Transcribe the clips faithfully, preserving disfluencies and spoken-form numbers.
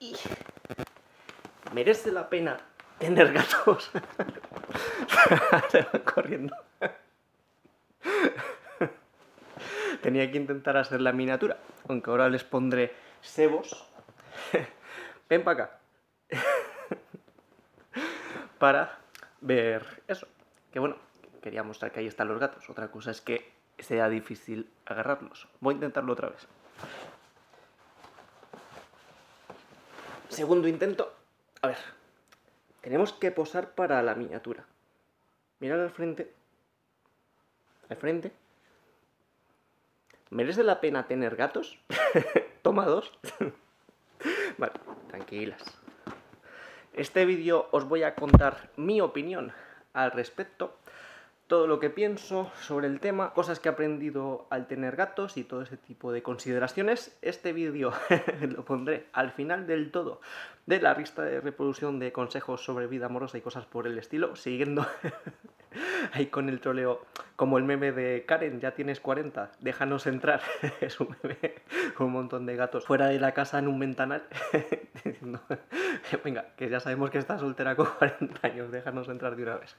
y merece la pena tener gatos. Se van corriendo. Tenía que intentar hacer la miniatura, aunque ahora les pondré cebos. Ven para acá. Para ver eso. Que bueno, quería mostrar que ahí están los gatos. Otra cosa es que sea difícil agarrarlos. Voy a intentarlo otra vez. Segundo intento. A ver. Tenemos que posar para la miniatura. Mirar al frente. Al frente. ¿Merece la pena tener gatos? Toma dos. Vale, tranquilas. Este vídeo os voy a contar mi opinión al respecto, todo lo que pienso sobre el tema, cosas que he aprendido al tener gatos y todo ese tipo de consideraciones. Este vídeo lo pondré al final del todo de la lista de reproducción de consejos sobre vida amorosa y cosas por el estilo, siguiendo ahí con el troleo, como el meme de Karen, ya tienes cuarenta, déjanos entrar. Es un meme con un montón de gatos fuera de la casa en un ventanal, diciendo, venga, que ya sabemos que estás soltera con cuarenta años, déjanos entrar de una vez.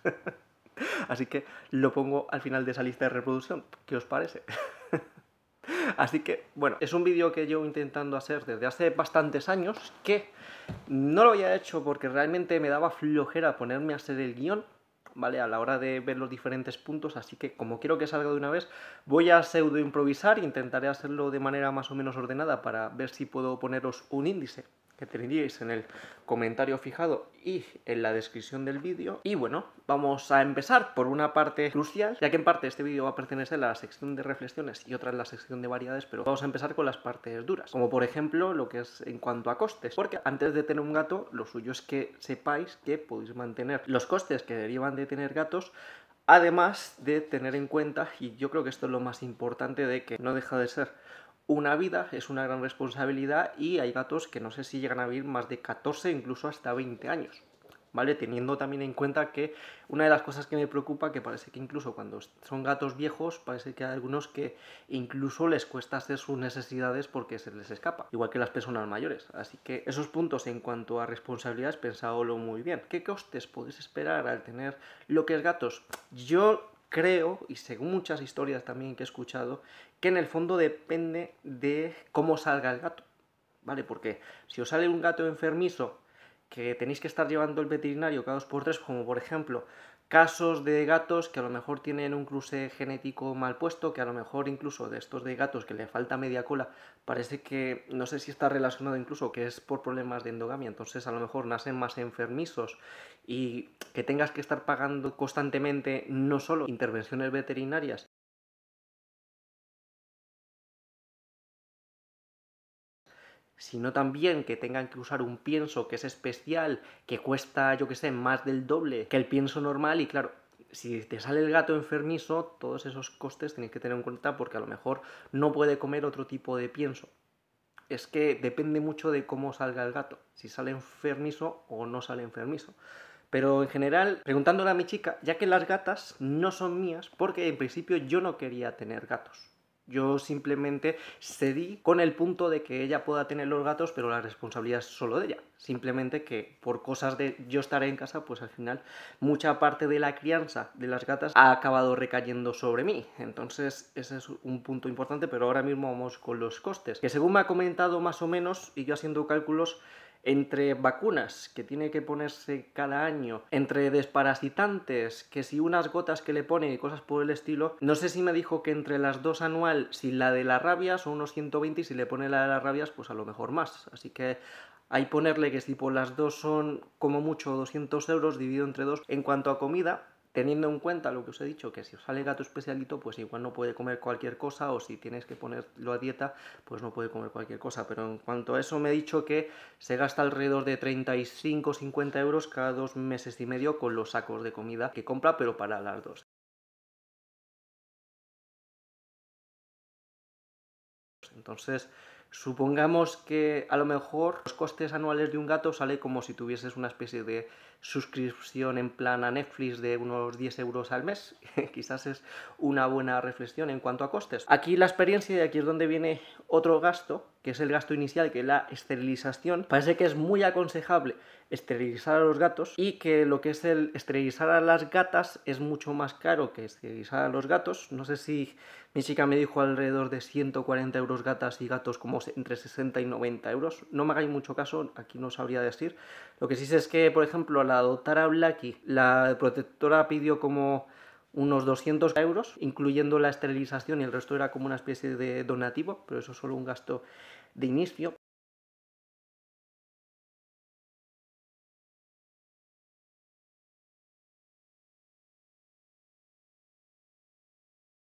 Así que lo pongo al final de esa lista de reproducción. ¿Qué os parece? Así que, bueno, es un vídeo que llevo intentando hacer desde hace bastantes años, que no lo había hecho porque realmente me daba flojera ponerme a hacer el guión, ¿vale? A la hora de ver los diferentes puntos. Así que, como quiero que salga de una vez, voy a pseudo improvisar. Intentaré hacerlo de manera más o menos ordenada para ver si puedo poneros un índice que tendríais en el comentario fijado y en la descripción del vídeo. Y bueno, vamos a empezar por una parte crucial, ya que en parte este vídeo va a pertenecer a la sección de reflexiones y otra en la sección de variedades, pero vamos a empezar con las partes duras, como por ejemplo lo que es en cuanto a costes, porque antes de tener un gato, lo suyo es que sepáis que podéis mantener los costes que derivan de tener gatos, además de tener en cuenta, y yo creo que esto es lo más importante, de que no deja de ser una vida, es una gran responsabilidad, y hay gatos que no sé si llegan a vivir más de catorce, incluso hasta veinte años, ¿vale? Teniendo también en cuenta que una de las cosas que me preocupa, que parece que incluso cuando son gatos viejos, parece que hay algunos que incluso les cuesta hacer sus necesidades porque se les escapa, igual que las personas mayores. Así que esos puntos en cuanto a responsabilidades, pensadlo muy bien. ¿Qué costes podéis esperar al tener lo que es gatos? Yo creo, y según muchas historias también que he escuchado, que en el fondo depende de cómo salga el gato, ¿vale? Porque si os sale un gato enfermizo que tenéis que estar llevando al veterinario cada dos por tres, como por ejemplo casos de gatos que a lo mejor tienen un cruce genético mal puesto, que a lo mejor incluso de estos de gatos que le falta media cola, parece que, no sé si está relacionado incluso, que es por problemas de endogamia, entonces a lo mejor nacen más enfermizos, y que tengas que estar pagando constantemente no solo intervenciones veterinarias, sino también que tengan que usar un pienso que es especial, que cuesta, yo que sé, más del doble que el pienso normal. Y claro, si te sale el gato enfermizo, todos esos costes tenéis que tener en cuenta, porque a lo mejor no puede comer otro tipo de pienso. Es que depende mucho de cómo salga el gato, si sale enfermizo o no sale enfermizo. Pero en general, preguntándole a mi chica, ya que las gatas no son mías, porque en principio yo no quería tener gatos. Yo simplemente cedí con el punto de que ella pueda tener los gatos, pero la responsabilidad es solo de ella. Simplemente que por cosas de yo estar en casa, pues al final mucha parte de la crianza de las gatas ha acabado recayendo sobre mí. Entonces ese es un punto importante, pero ahora mismo vamos con los costes. Que según me ha comentado más o menos, y yo haciendo cálculos, entre vacunas que tiene que ponerse cada año, entre desparasitantes, que si unas gotas que le ponen y cosas por el estilo, no sé si me dijo que entre las dos anual, si la de las rabias son unos ciento veinte, y si le pone la de las rabias pues a lo mejor más, así que ahí ponerle que si por las dos son como mucho doscientos euros dividido entre dos. En cuanto a comida, teniendo en cuenta lo que os he dicho, que si os sale gato especialito, pues igual no puede comer cualquier cosa, o si tienes que ponerlo a dieta, pues no puede comer cualquier cosa. Pero en cuanto a eso, me he dicho que se gasta alrededor de treinta y cinco a cincuenta euros cada dos meses y medio con los sacos de comida que compra, pero para las dos. Entonces, supongamos que a lo mejor los costes anuales de un gato sale como si tuvieses una especie de suscripción en plan a Netflix de unos diez euros al mes. Quizás es una buena reflexión en cuanto a costes. Aquí la experiencia, y aquí es donde viene otro gasto, que es el gasto inicial, que es la esterilización, parece que es muy aconsejable esterilizar a los gatos y que lo que es el esterilizar a las gatas es mucho más caro que esterilizar a los gatos. No sé si mi chica me dijo alrededor de ciento cuarenta euros gatas y gatos, como entre sesenta y noventa euros. No me hagáis mucho caso, aquí no sabría decir. Lo que sí sé es que, por ejemplo, al adoptar a Blackie, la protectora pidió como unos doscientos euros, incluyendo la esterilización, y el resto era como una especie de donativo, pero eso es solo un gasto de inicio.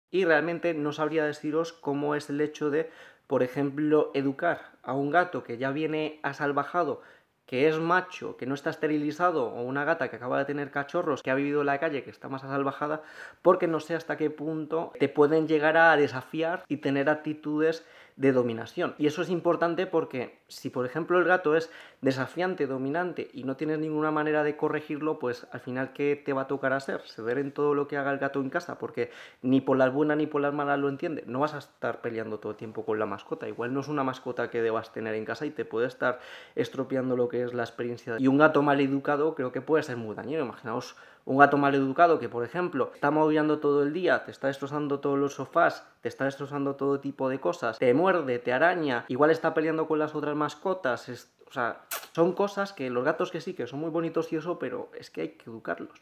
Y realmente no sabría deciros cómo es el hecho de, por ejemplo, educar a un gato que ya viene asalvajado, que es macho, que no está esterilizado, o una gata que acaba de tener cachorros, que ha vivido en la calle, que está más asalvajada, porque no sé hasta qué punto te pueden llegar a desafiar y tener actitudes de dominación. Y eso es importante porque si, por ejemplo, el gato es desafiante, dominante, y no tienes ninguna manera de corregirlo, pues al final, ¿qué te va a tocar hacer? Ceder en todo lo que haga el gato en casa, porque ni por las buenas ni por las malas lo entiende. No vas a estar peleando todo el tiempo con la mascota. Igual no es una mascota que debas tener en casa y te puede estar estropeando lo que es la experiencia. Y un gato mal educado creo que puede ser muy dañino. Imaginaos un gato mal educado que, por ejemplo, está maullando todo el día, te está destrozando todos los sofás, te está destrozando todo tipo de cosas, te muerde, te araña, igual está peleando con las otras mascotas. Es, o sea, son cosas que los gatos que sí, que son muy bonitos y eso, pero es que hay que educarlos,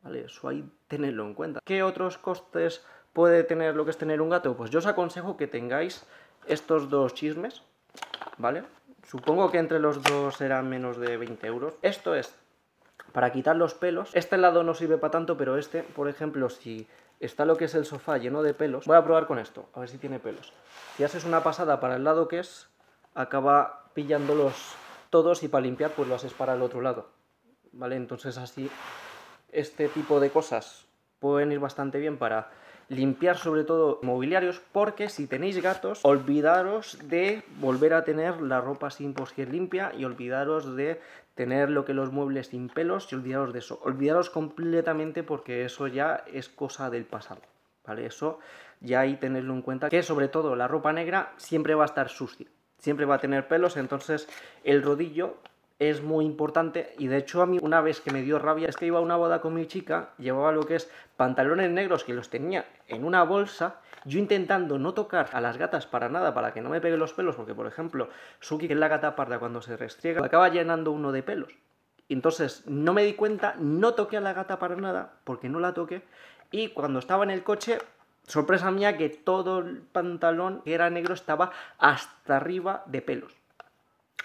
¿vale? Eso hay que tenerlo en cuenta. ¿Qué otros costes puede tener lo que es tener un gato? Pues yo os aconsejo que tengáis estos dos chismes, ¿vale? Supongo que entre los dos serán menos de veinte euros. Esto es para quitar los pelos. Este lado no sirve para tanto, pero este, por ejemplo, si está lo que es el sofá lleno de pelos, voy a probar con esto, a ver si tiene pelos. Si haces una pasada para el lado que es, acaba pillándolos todos, y para limpiar pues lo haces para el otro lado, ¿vale? Entonces así este tipo de cosas pueden ir bastante bien para limpiar sobre todo mobiliarios, porque si tenéis gatos, olvidaros de volver a tener la ropa sin posquer limpia, y olvidaros de tener lo que los muebles sin pelos, y olvidaros de eso, olvidaros completamente, porque eso ya es cosa del pasado, ¿vale? Eso ya ahí tenedlo en cuenta, que sobre todo la ropa negra siempre va a estar sucia, siempre va a tener pelos, entonces el rodillo es muy importante. Y de hecho a mí una vez que me dio rabia es que iba a una boda con mi chica, llevaba lo que es pantalones negros que los tenía en una bolsa, yo intentando no tocar a las gatas para nada para que no me peguen los pelos, porque por ejemplo Suki, que es la gata parda, cuando se restriega acaba llenando uno de pelos. Entonces no me di cuenta, no toqué a la gata para nada, porque no la toqué, y cuando estaba en el coche, sorpresa mía, que todo el pantalón que era negro estaba hasta arriba de pelos,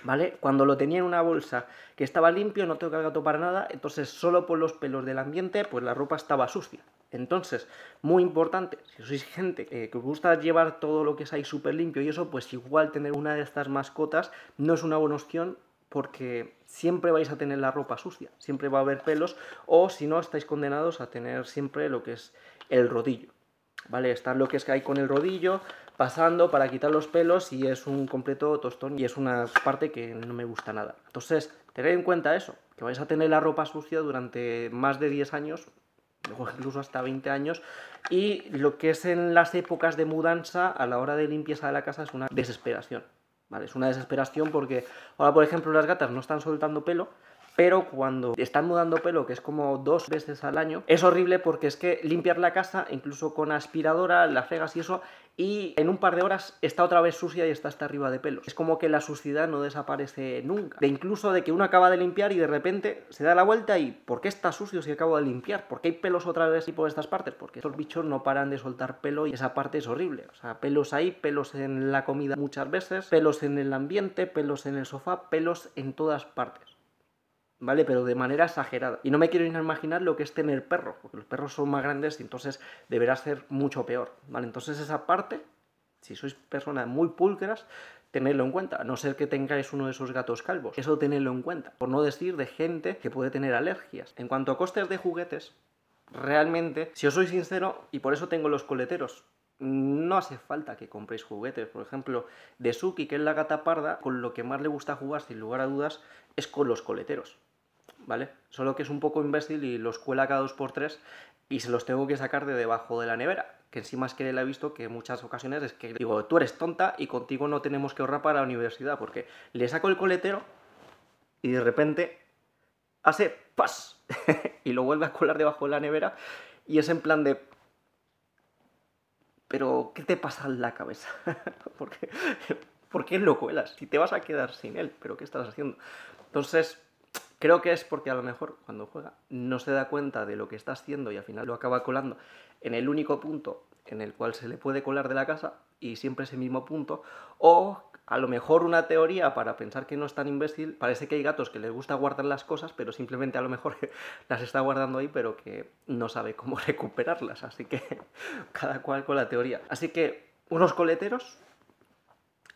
¿vale? Cuando lo tenía en una bolsa que estaba limpio, no toca al gato para nada, entonces solo por los pelos del ambiente, pues la ropa estaba sucia. Entonces, muy importante, si sois gente eh, que os gusta llevar todo lo que es ahí súper limpio y eso, pues igual tener una de estas mascotas no es una buena opción, porque siempre vais a tener la ropa sucia, siempre va a haber pelos, o si no, estáis condenados a tener siempre lo que es el rodillo, ¿vale? Estar lo que es que hay con el rodillo, pasando para quitar los pelos, y es un completo tostón, y es una parte que no me gusta nada. Entonces, tened en cuenta eso, que vais a tener la ropa sucia durante más de diez años, o incluso hasta veinte años, y lo que es en las épocas de mudanza, a la hora de limpieza de la casa, es una desesperación, ¿vale? Es una desesperación porque ahora, por ejemplo, las gatas no están soltando pelo, pero cuando están mudando pelo, que es como dos veces al año, es horrible, porque es que limpiar la casa, incluso con aspiradora, las fregas y eso, y en un par de horas está otra vez sucia y está hasta arriba de pelos. Es como que la suciedad no desaparece nunca. De incluso de que uno acaba de limpiar y de repente se da la vuelta y ¿por qué está sucio si acabo de limpiar? ¿Por qué hay pelos otra vez y por estas partes? Porque estos bichos no paran de soltar pelo, y esa parte es horrible. O sea, pelos ahí, pelos en la comida muchas veces, pelos en el ambiente, pelos en el sofá, pelos en todas partes, ¿vale? Pero de manera exagerada. Y no me quiero ni imaginar lo que es tener perros, porque los perros son más grandes y entonces deberá ser mucho peor, ¿vale? Entonces esa parte, si sois personas muy pulcras, tenedlo en cuenta, a no ser que tengáis uno de esos gatos calvos. Eso tenedlo en cuenta, por no decir de gente que puede tener alergias. En cuanto a costes de juguetes, realmente, si os soy sincero, y por eso tengo los coleteros, no hace falta que compréis juguetes. Por ejemplo, de Suki, que es la gata parda, con lo que más le gusta jugar, sin lugar a dudas, es con los coleteros, ¿vale? Solo que es un poco imbécil y los cuela cada dos por tres y se los tengo que sacar de debajo de la nevera. que encima es que la he visto que en muchas ocasiones es que digo, tú eres tonta y contigo no tenemos que ahorrar para la universidad, porque le saco el coletero y de repente hace ¡pas! Y lo vuelve a colar debajo de la nevera y es en plan de... ¿Pero qué te pasa en la cabeza? ¿Por qué? ¿Por qué lo cuelas? Si te vas a quedar sin él, ¿pero qué estás haciendo? Entonces... creo que es porque a lo mejor cuando juega no se da cuenta de lo que está haciendo y al final lo acaba colando en el único punto en el cual se le puede colar de la casa y siempre ese mismo punto. O a lo mejor una teoría para pensar que no es tan imbécil. Parece que hay gatos que les gusta guardar las cosas, pero simplemente a lo mejor las está guardando ahí, pero que no sabe cómo recuperarlas. Así que cada cual con la teoría. Así que unos coleteros.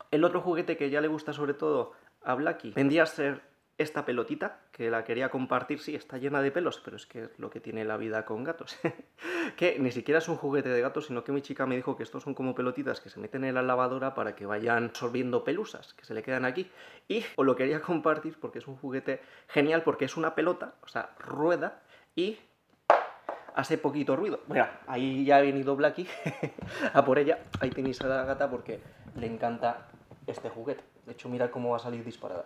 El otro juguete que ya le gusta sobre todo a Blacky vendría a ser... esta pelotita, que la quería compartir, sí, está llena de pelos, pero es que es lo que tiene la vida con gatos. Que ni siquiera es un juguete de gatos, sino que mi chica me dijo que estos son como pelotitas que se meten en la lavadora para que vayan absorbiendo pelusas, que se le quedan aquí. Y os lo quería compartir porque es un juguete genial, porque es una pelota, o sea, rueda, y hace poquito ruido. Mira, ahí ya ha venido Blacky a por ella. Ahí tenéis a la gata porque le encanta este juguete. De hecho, mirad cómo va a salir disparada.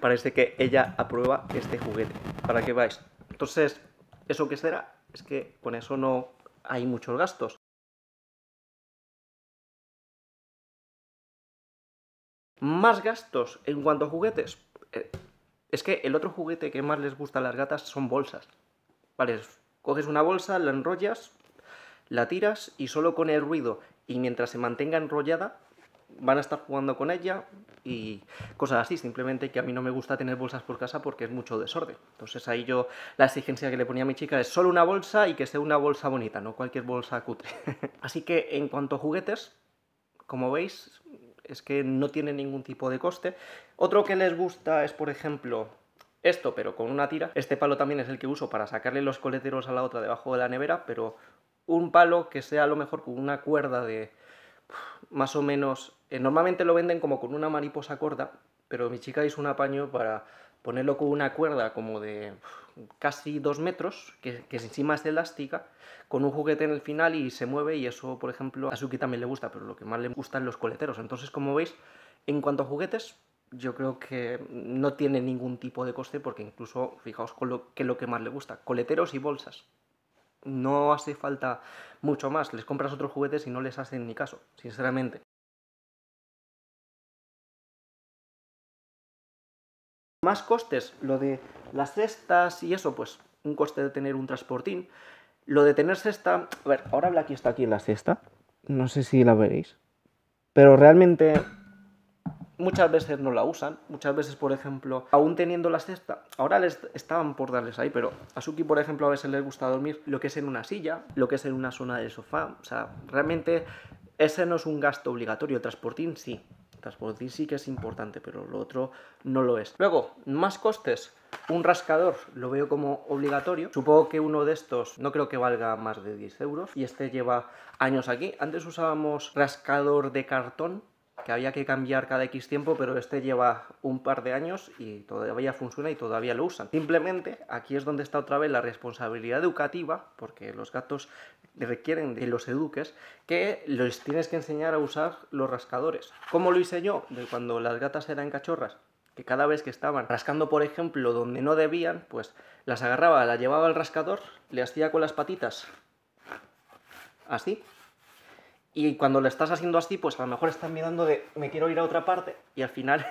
Parece que ella aprueba este juguete, para que veáis. Entonces, ¿eso qué será? Es que con eso no hay muchos gastos. Más gastos en cuanto a juguetes. Es que el otro juguete que más les gusta a las gatas son bolsas. Vale, coges una bolsa, la enrollas, la tiras y solo con el ruido y mientras se mantenga enrollada van a estar jugando con ella y cosas así. Simplemente que a mí no me gusta tener bolsas por casa porque es mucho desorden. Entonces ahí yo, la exigencia que le ponía a mi chica es solo una bolsa y que sea una bolsa bonita, no cualquier bolsa cutre. Así que en cuanto a juguetes, como veis, es que no tiene ningún tipo de coste. Otro que les gusta es, por ejemplo, esto, pero con una tira. Este palo también es el que uso para sacarle los coleteros a la otra debajo de la nevera, pero un palo que sea a lo mejor con una cuerda de... más o menos, eh, normalmente lo venden como con una mariposa corda, pero mi chica hizo un apaño para ponerlo con una cuerda como de uh, casi dos metros, que, que encima es elástica, con un juguete en el final y se mueve, y eso, por ejemplo, a Suki también le gusta, pero lo que más le gustan los coleteros. Entonces, como veis, en cuanto a juguetes, yo creo que no tiene ningún tipo de coste, porque incluso, fijaos con lo que, lo que más le gusta, coleteros y bolsas. No hace falta mucho más, les compras otros juguetes y no les hacen ni caso, sinceramente. Más costes, lo de las cestas y eso, pues un coste de tener un transportín. Lo de tener cesta... A ver, ahora Blacky está aquí en la cesta, no sé si la veréis, pero realmente muchas veces no la usan, muchas veces, por ejemplo, aún teniendo la cesta, ahora les estaban por darles ahí, pero a Suki, por ejemplo, a veces les gusta dormir lo que es en una silla, lo que es en una zona del sofá, o sea, realmente ese no es un gasto obligatorio. El transportín sí, el transportín sí que es importante, pero lo otro no lo es. Luego, más costes, un rascador lo veo como obligatorio, supongo que uno de estos no creo que valga más de diez euros, y este lleva años aquí. Antes usábamos rascador de cartón, que había que cambiar cada X tiempo, pero este lleva un par de años y todavía funciona y todavía lo usan. Simplemente aquí es donde está otra vez la responsabilidad educativa, porque los gatos requieren de los eduques, que les tienes que enseñar a usar los rascadores. ¿Cómo lo hice yo? De cuando las gatas eran cachorras, que cada vez que estaban rascando, por ejemplo, donde no debían, pues las agarraba, las llevaba al rascador, le hacía con las patitas así. Y cuando lo estás haciendo así, pues a lo mejor están mirando de me quiero ir a otra parte, y al final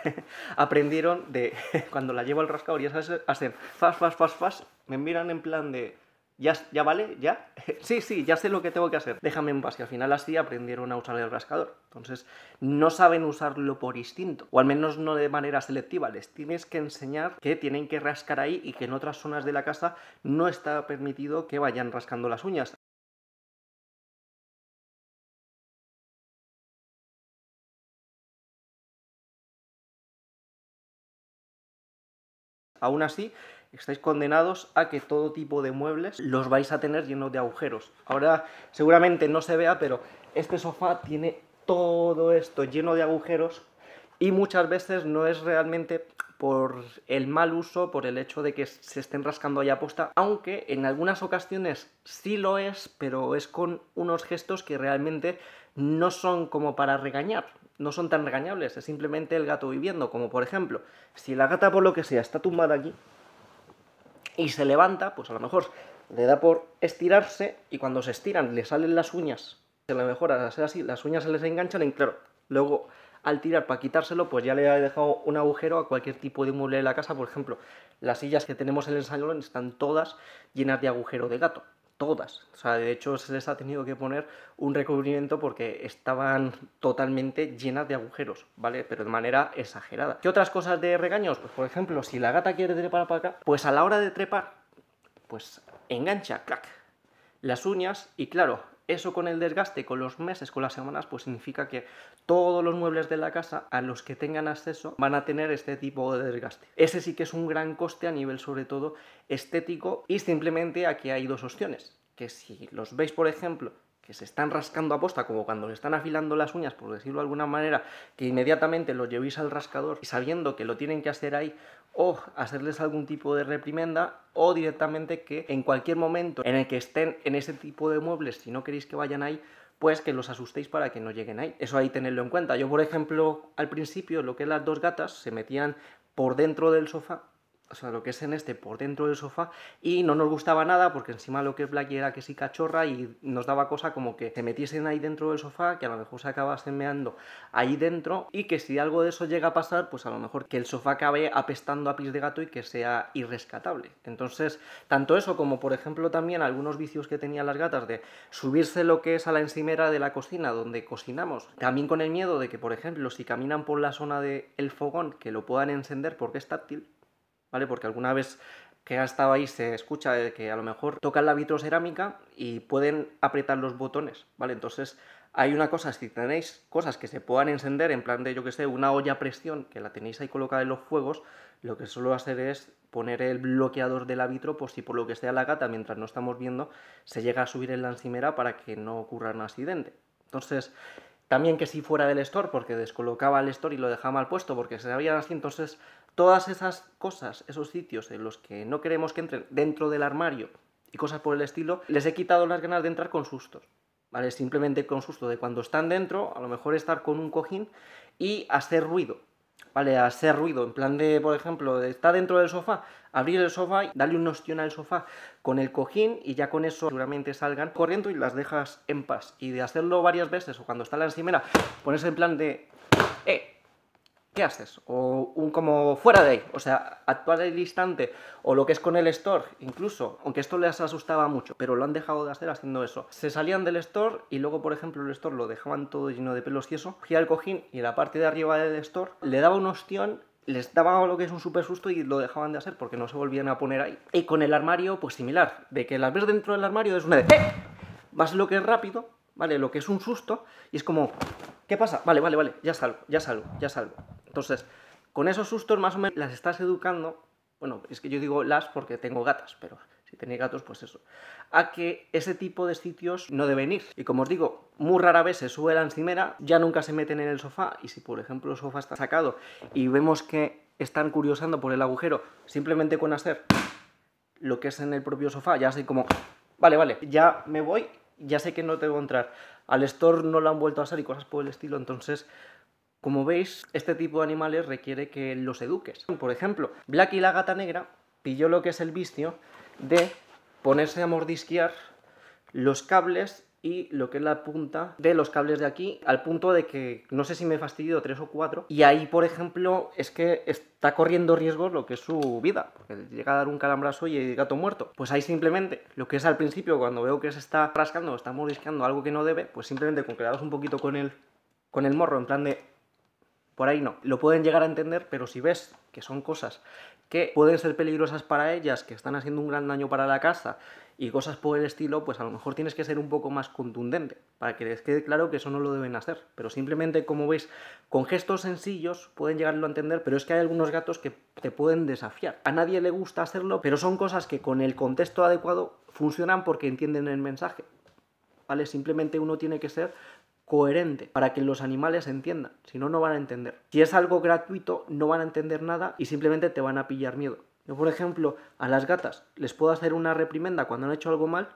aprendieron de cuando la llevo al rascador, ya sabes, hacen fas, fas, fas, fas, me miran en plan de ya, ya vale, ya, sí, sí, ya sé lo que tengo que hacer, déjame en paz, y al final así aprendieron a usar el rascador. Entonces no saben usarlo por instinto, o al menos no de manera selectiva, les tienes que enseñar que tienen que rascar ahí y que en otras zonas de la casa no está permitido que vayan rascando las uñas. Aún así, estáis condenados a que todo tipo de muebles los vais a tener llenos de agujeros. Ahora seguramente no se vea, pero este sofá tiene todo esto lleno de agujeros y muchas veces no es realmente por el mal uso, por el hecho de que se estén rascando ahí a posta, aunque en algunas ocasiones sí lo es, pero es con unos gestos que realmente no son como para regañar, no son tan regañables, es simplemente el gato viviendo, como por ejemplo, si la gata por lo que sea está tumbada aquí y se levanta, pues a lo mejor le da por estirarse y cuando se estiran le salen las uñas, a lo mejor al hacer así las uñas se les enganchan y claro, luego al tirar para quitárselo, pues ya le ha dejado un agujero a cualquier tipo de mueble de la casa. Por ejemplo, las sillas que tenemos en el salón están todas llenas de agujero de gato. Todas. O sea, de hecho se les ha tenido que poner un recubrimiento porque estaban totalmente llenas de agujeros, ¿vale? Pero de manera exagerada. ¿Qué otras cosas de regaños? Pues por ejemplo, si la gata quiere trepar para acá, pues a la hora de trepar, pues engancha, clac, las uñas y claro... Eso con el desgaste, con los meses, con las semanas, pues significa que todos los muebles de la casa a los que tengan acceso van a tener este tipo de desgaste. Ese sí que es un gran coste a nivel sobre todo estético y simplemente aquí hay dos opciones. Que si los veis, por ejemplo, que se están rascando a posta, como cuando le están afilando las uñas, por decirlo de alguna manera, que inmediatamente los llevéis al rascador y sabiendo que lo tienen que hacer ahí, o hacerles algún tipo de reprimenda, o directamente que en cualquier momento en el que estén en ese tipo de muebles, si no queréis que vayan ahí, pues que los asustéis para que no lleguen ahí. Eso hay que tenerlo en cuenta. Yo, por ejemplo, al principio, lo que es las dos gatas, se metían por dentro del sofá, o sea, lo que es en este, por dentro del sofá, y no nos gustaba nada, porque encima lo que es Blackie era que sí cachorra, y nos daba cosa como que se metiesen ahí dentro del sofá, que a lo mejor se acabasen meando ahí dentro, y que si algo de eso llega a pasar, pues a lo mejor que el sofá acabe apestando a pis de gato y que sea irrescatable. Entonces, tanto eso como, por ejemplo, también algunos vicios que tenían las gatas de subirse lo que es a la encimera de la cocina, donde cocinamos, también con el miedo de que, por ejemplo, si caminan por la zona del fogón, que lo puedan encender porque es táctil, ¿vale? Porque alguna vez que ha estado ahí se escucha de que a lo mejor tocan la vitrocerámica y pueden apretar los botones, ¿vale? Entonces hay una cosa, si tenéis cosas que se puedan encender, en plan de, yo que sé, una olla a presión, que la tenéis ahí colocada en los fuegos, lo que suelo hacer es poner el bloqueador de la vitro, por si por lo que sea la gata, mientras no estamos viendo, se llega a subir en la encimera para que no ocurra un accidente. Entonces... También que si fuera del store, porque descolocaba el store y lo dejaba mal puesto, porque se sabían así. Entonces, todas esas cosas, esos sitios en los que no queremos que entren dentro del armario y cosas por el estilo, les he quitado las ganas de entrar con sustos, ¿vale? Simplemente con susto de cuando están dentro, a lo mejor estar con un cojín y hacer ruido, ¿vale? Hacer ruido, en plan de, por ejemplo, está dentro del sofá, abrir el sofá, darle un ostión al sofá con el cojín y ya con eso seguramente salgan corriendo y las dejas en paz. Y de hacerlo varias veces, o cuando está la encimera, ponerse en plan de, eh, ¿qué haces? O un como fuera de ahí, o sea, actuar al instante, o lo que es con el store, incluso, aunque esto les asustaba mucho, pero lo han dejado de hacer haciendo eso. Se salían del store y luego, por ejemplo, el store lo dejaban todo lleno de pelos y eso, cogía el cojín y la parte de arriba del store le daba un ostión, les daba lo que es un súper susto y lo dejaban de hacer porque no se volvían a poner ahí. Y con el armario, pues similar, de que las ves dentro del armario es una de... ¡Eh! Vas lo que es rápido, ¿vale? Lo que es un susto y es como... ¿Qué pasa? Vale, vale, vale, ya salgo, ya salgo, ya salgo. Entonces, con esos sustos más o menos las estás educando, bueno, es que yo digo las porque tengo gatas, pero si tenéis gatos, pues eso, a que ese tipo de sitios no deben ir. Y como os digo, muy rara vez se sube la encimera, ya nunca se meten en el sofá, y si por ejemplo el sofá está sacado y vemos que están curiosando por el agujero, simplemente con hacer lo que es en el propio sofá, ya sé como, vale, vale, ya me voy, ya sé que no te voy a entrar. Al store no lo han vuelto a hacer y cosas por el estilo. Entonces, como veis, este tipo de animales requiere que los eduques. Por ejemplo, Blackie la gata negra pilló lo que es el vicio de ponerse a mordisquear los cables y lo que es la punta de los cables de aquí, al punto de que no sé si me fastidio tres o cuatro. Y ahí, por ejemplo, es que está corriendo riesgos lo que es su vida, porque llega a dar un calambrazo y el gato muerto. Pues ahí simplemente, lo que es al principio, cuando veo que se está rascando o está mordisqueando algo que no debe, pues simplemente con que le das un poquito con el, con el morro, en plan de... Por ahí no. Lo pueden llegar a entender, pero si ves que son cosas que pueden ser peligrosas para ellas, que están haciendo un gran daño para la casa y cosas por el estilo, pues a lo mejor tienes que ser un poco más contundente para que les quede claro que eso no lo deben hacer. Pero simplemente, como veis, con gestos sencillos pueden llegarlo a entender, pero es que hay algunos gatos que te pueden desafiar. A nadie le gusta hacerlo, pero son cosas que con el contexto adecuado funcionan porque entienden el mensaje, ¿vale? Simplemente uno tiene que ser coherente para que los animales entiendan, si no, no van a entender. Si es algo gratuito, no van a entender nada y simplemente te van a pillar miedo. Yo, por ejemplo, a las gatas les puedo hacer una reprimenda cuando han hecho algo mal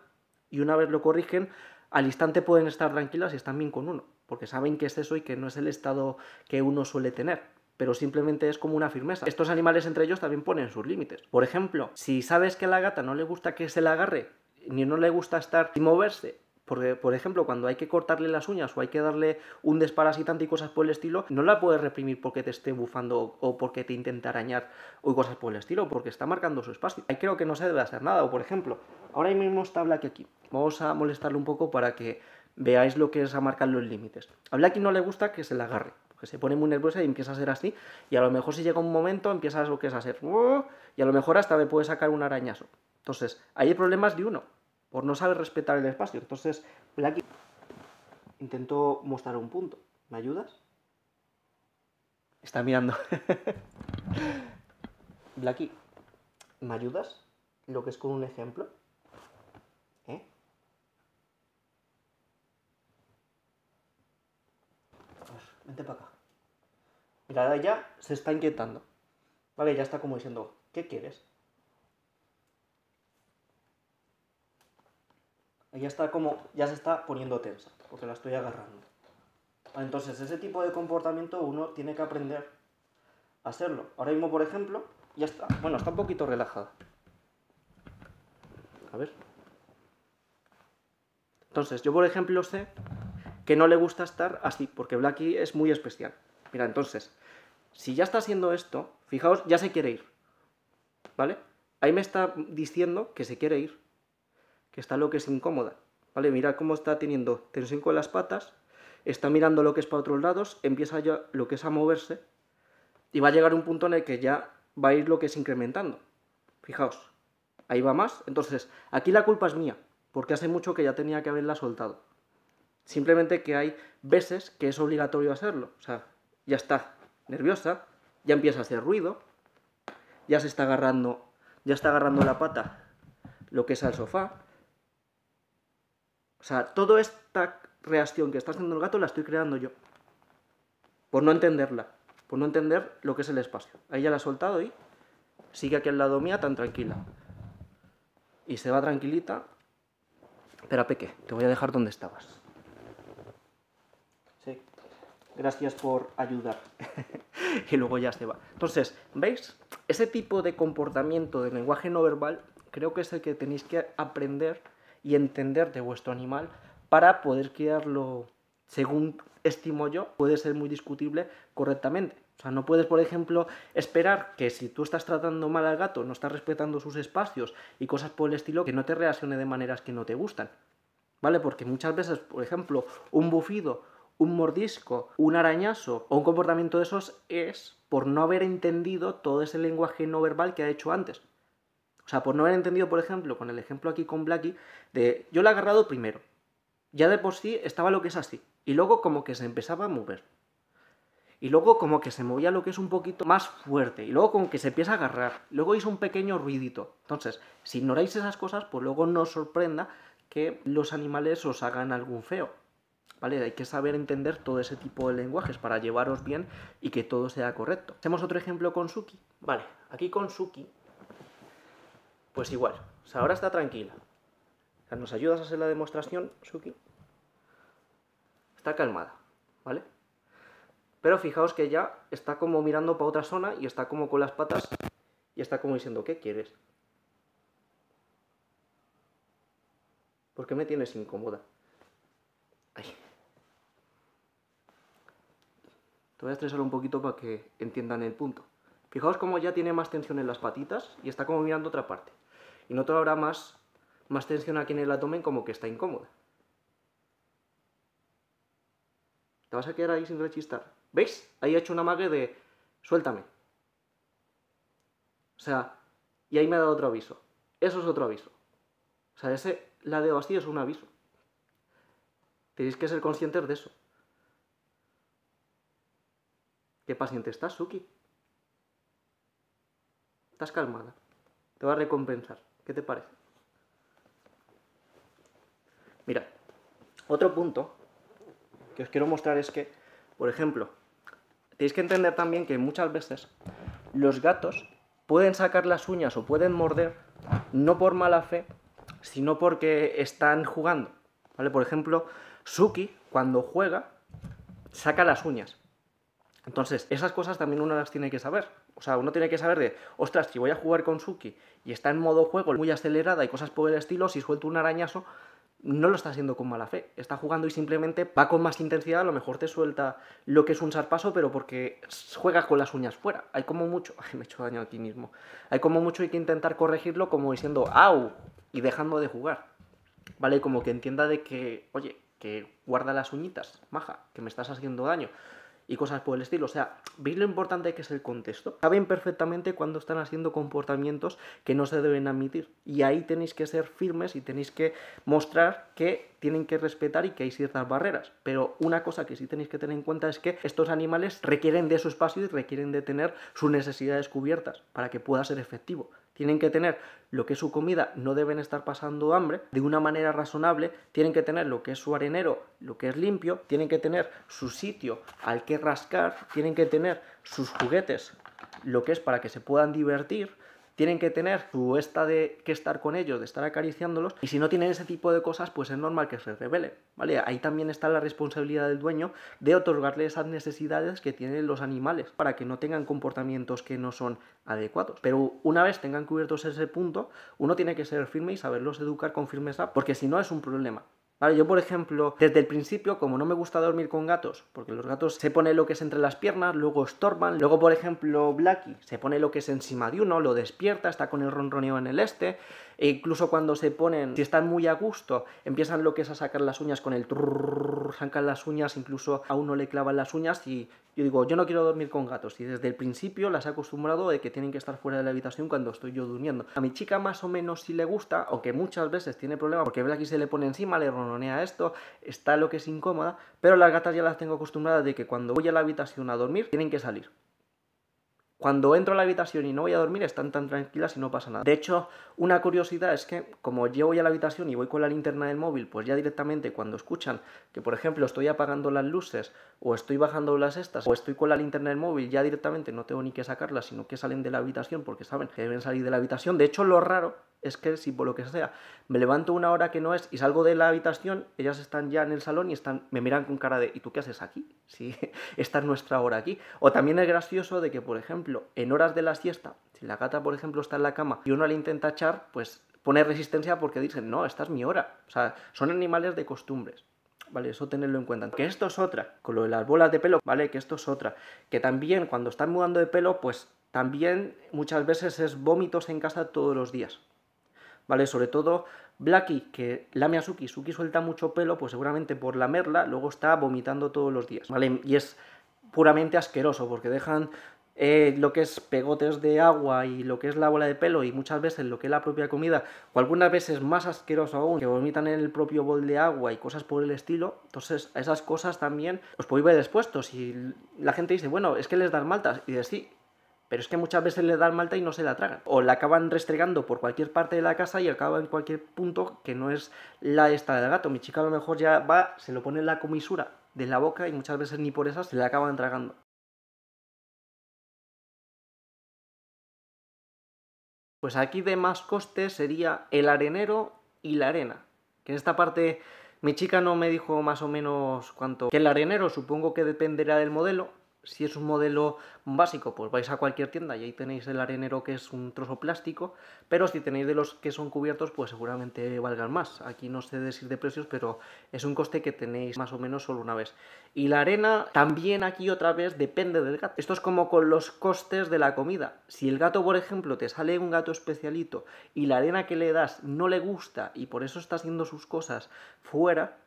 y una vez lo corrigen, al instante pueden estar tranquilas y están bien con uno, porque saben que es eso y que no es el estado que uno suele tener, pero simplemente es como una firmeza. Estos animales entre ellos también ponen sus límites. Por ejemplo, si sabes que a la gata no le gusta que se la agarre, ni no le gusta estar y moverse, porque, por ejemplo, cuando hay que cortarle las uñas o hay que darle un desparasitante y cosas por el estilo, no la puedes reprimir porque te esté bufando o porque te intenta arañar o cosas por el estilo, porque está marcando su espacio. Ahí creo que no se debe hacer nada. O, por ejemplo, ahora mismo está Blacky aquí. Vamos a molestarle un poco para que veáis lo que es a marcar los límites. A Blacky no le gusta que se la agarre, porque se pone muy nerviosa y empieza a ser así. Y a lo mejor si llega un momento empieza a lo que es a ser... Y a lo mejor hasta me puede sacar un arañazo. Entonces, ahí hay problemas de uno, por no saber respetar el espacio. Entonces, Blacky intentó mostrar un punto. ¿Me ayudas? Está mirando. Blacky, ¿me ayudas? Lo que es con un ejemplo. ¿Eh? Pues, vente para acá. Mira, ya se está inquietando. Vale, ya está como diciendo, ¿qué quieres? Ya está como, ya se está poniendo tensa, porque la estoy agarrando. Entonces, ese tipo de comportamiento uno tiene que aprender a hacerlo. Ahora mismo, por ejemplo, ya está, bueno, está un poquito relajada. A ver. Entonces, yo por ejemplo sé que no le gusta estar así, porque Blacky es muy especial. Mira, entonces, si ya está haciendo esto, fijaos, ya se quiere ir, ¿vale? Ahí me está diciendo que se quiere ir, que está lo que es incómoda, ¿vale? Mira cómo está teniendo tensión con las patas, está mirando lo que es para otros lados, empieza ya lo que es a moverse y va a llegar un punto en el que ya va a ir lo que es incrementando. Fijaos, ahí va más. Entonces, aquí la culpa es mía, porque hace mucho que ya tenía que haberla soltado. Simplemente que hay veces que es obligatorio hacerlo. O sea, ya está nerviosa, ya empieza a hacer ruido, ya se está agarrando, ya está agarrando la pata lo que es al sofá. O sea, toda esta reacción que está haciendo el gato la estoy creando yo, por no entenderla, por no entender lo que es el espacio. Ahí ya la he soltado y sigue aquí al lado mía tan tranquila. Y se va tranquilita. Espera, Peque, te voy a dejar donde estabas. Sí, gracias por ayudar. Y luego ya se va. Entonces, ¿veis? Ese tipo de comportamiento de lenguaje no verbal creo que es el que tenéis que aprender y entender de vuestro animal para poder criarlo, según estimo yo, puede ser muy discutible correctamente. O sea, no puedes, por ejemplo, esperar que si tú estás tratando mal al gato, no estás respetando sus espacios y cosas por el estilo, que no te reaccione de maneras que no te gustan, ¿vale? Porque muchas veces, por ejemplo, un bufido, un mordisco, un arañazo o un comportamiento de esos es por no haber entendido todo ese lenguaje no verbal que ha hecho antes. O sea, por no haber entendido, por ejemplo, con el ejemplo aquí con Blacky, de yo la he agarrado primero, ya de por sí estaba lo que es así, y luego como que se empezaba a mover, y luego como que se movía lo que es un poquito más fuerte, y luego como que se empieza a agarrar, luego hizo un pequeño ruidito. Entonces, si ignoráis esas cosas, pues luego no os sorprenda que los animales os hagan algún feo, ¿vale? Hay que saber entender todo ese tipo de lenguajes para llevaros bien y que todo sea correcto. Hacemos otro ejemplo con Suki. Vale, aquí con Suki... Pues igual, o sea, ahora está tranquila. ¿Nos ayudas a hacer la demostración, Suki? Está calmada, ¿vale? Pero fijaos que ya está como mirando para otra zona y está como con las patas y está como diciendo, ¿qué quieres? ¿Por qué me tienes incómoda? Ay. Te voy a estresar un poquito para que entiendan el punto. Fijaos cómo ya tiene más tensión en las patitas y está como mirando otra parte. Y noto ahora más, más tensión aquí en el abdomen, como que está incómoda. Te vas a quedar ahí sin rechistar. ¿Veis? Ahí ha hecho una amague de suéltame. O sea, y ahí me ha dado otro aviso. Eso es otro aviso. O sea, ese ladeo así es un aviso. Tenéis que ser conscientes de eso. ¿Qué paciente estás, Suki? Estás calmada. Te va a recompensar. ¿Qué te parece? Mira, otro punto que os quiero mostrar es que, por ejemplo, tenéis que entender también que muchas veces los gatos pueden sacar las uñas o pueden morder, no por mala fe, sino porque están jugando, ¿vale? Por ejemplo, Suki, cuando juega, saca las uñas. Entonces, esas cosas también uno las tiene que saber. O sea, uno tiene que saber de, ostras, si voy a jugar con Suki y está en modo juego muy acelerada y cosas por el estilo, si suelto un arañazo, no lo está haciendo con mala fe. Está jugando y simplemente va con más intensidad, a lo mejor te suelta lo que es un zarpazo, pero porque juegas con las uñas fuera. Hay como mucho... Ay, me he hecho daño aquí mismo. Hay como mucho hay que intentar corregirlo como diciendo, ¡au! Y dejando de jugar, ¿vale? Como que entienda de que, oye, que guarda las uñitas, maja, que me estás haciendo daño. Y cosas por el estilo. O sea, ¿veis lo importante que es el contexto? Saben perfectamente cuando están haciendo comportamientos que no se deben admitir. Y ahí tenéis que ser firmes y tenéis que mostrar que tienen que respetar y que hay ciertas barreras. Pero una cosa que sí tenéis que tener en cuenta es que estos animales requieren de su espacio y requieren de tener sus necesidades cubiertas para que pueda ser efectivo. Tienen que tener lo que es su comida, no deben estar pasando hambre, de una manera razonable, tienen que tener lo que es su arenero, lo que es limpio, tienen que tener su sitio al que rascar, tienen que tener sus juguetes, lo que es para que se puedan divertir, tienen que tener su esta de que estar con ellos, de estar acariciándolos, y si no tienen ese tipo de cosas, pues es normal que se rebelen, ¿vale? Ahí también está la responsabilidad del dueño de otorgarle esas necesidades que tienen los animales para que no tengan comportamientos que no son adecuados. Pero una vez tengan cubiertos ese punto, uno tiene que ser firme y saberlos educar con firmeza, porque si no es un problema. Vale, yo, por ejemplo, desde el principio, como no me gusta dormir con gatos, porque los gatos se ponen lo que es entre las piernas, luego estorban, luego, por ejemplo, Blackie se pone lo que es encima de uno, lo despierta, está con el ronroneo en el este, e incluso cuando se ponen, si están muy a gusto, empiezan lo que es a sacar las uñas con el trrrrrrr, sacan las uñas, incluso a uno le clavan las uñas y... Yo digo, yo no quiero dormir con gatos y desde el principio las he acostumbrado de que tienen que estar fuera de la habitación cuando estoy yo durmiendo. A mi chica más o menos sí le gusta, aunque muchas veces tiene problemas porque Blackie se le pone encima, le ronronea esto, está lo que es incómoda, pero las gatas ya las tengo acostumbradas de que cuando voy a la habitación a dormir tienen que salir. Cuando entro a la habitación y no voy a dormir están tan tranquilas y no pasa nada. De hecho, una curiosidad es que como yo voy a la habitación y voy con la linterna del móvil, pues ya directamente cuando escuchan que, por ejemplo, estoy apagando las luces o estoy bajando las estas o estoy con la linterna del móvil, ya directamente no tengo ni que sacarlas, sino que salen de la habitación porque saben que deben salir de la habitación. De hecho, lo raro es que si por lo que sea me levanto una hora que no es y salgo de la habitación, ellas están ya en el salón y están, me miran con cara de ¿y tú qué haces aquí? Si esta es nuestra hora aquí. O también es gracioso de que, por ejemplo, en horas de la siesta, si la gata, por ejemplo, está en la cama y uno le intenta echar, pues pone resistencia porque dicen, no, esta es mi hora. O sea, son animales de costumbres, ¿vale? Eso tenerlo en cuenta. Que esto es otra, con lo de las bolas de pelo, ¿vale? Que esto es otra. Que también cuando están mudando de pelo, pues también muchas veces es vómitos en casa todos los días, ¿vale? Sobre todo Blackie, que lame a Suki, Suki suelta mucho pelo, pues seguramente por lamerla, luego está vomitando todos los días, ¿vale? Y es puramente asqueroso porque dejan... Eh, lo que es pegotes de agua y lo que es la bola de pelo y muchas veces lo que es la propia comida, o algunas veces más asqueroso aún, que vomitan en el propio bol de agua y cosas por el estilo. Entonces a esas cosas también os podéis ver expuestos y la gente dice, bueno, es que les dan maltas, y dices, sí, pero es que muchas veces les dan malta y no se la tragan, o la acaban restregando por cualquier parte de la casa y acaba en cualquier punto que no es la esta del gato. Mi chica a lo mejor ya va, se lo pone en la comisura de la boca y muchas veces ni por esas se la acaban tragando. Pues aquí de más coste sería el arenero y la arena. Que en esta parte mi chica no me dijo más o menos cuánto. Que el arenero supongo que dependerá del modelo. Si es un modelo básico, pues vais a cualquier tienda y ahí tenéis el arenero que es un trozo plástico. Pero si tenéis de los que son cubiertos, pues seguramente valgan más. Aquí no sé decir de precios, pero es un coste que tenéis más o menos solo una vez. Y la arena también aquí otra vez depende del gato. Esto es como con los costes de la comida. Si el gato, por ejemplo, te sale un gato especialito y la arena que le das no le gusta y por eso está haciendo sus cosas fuera...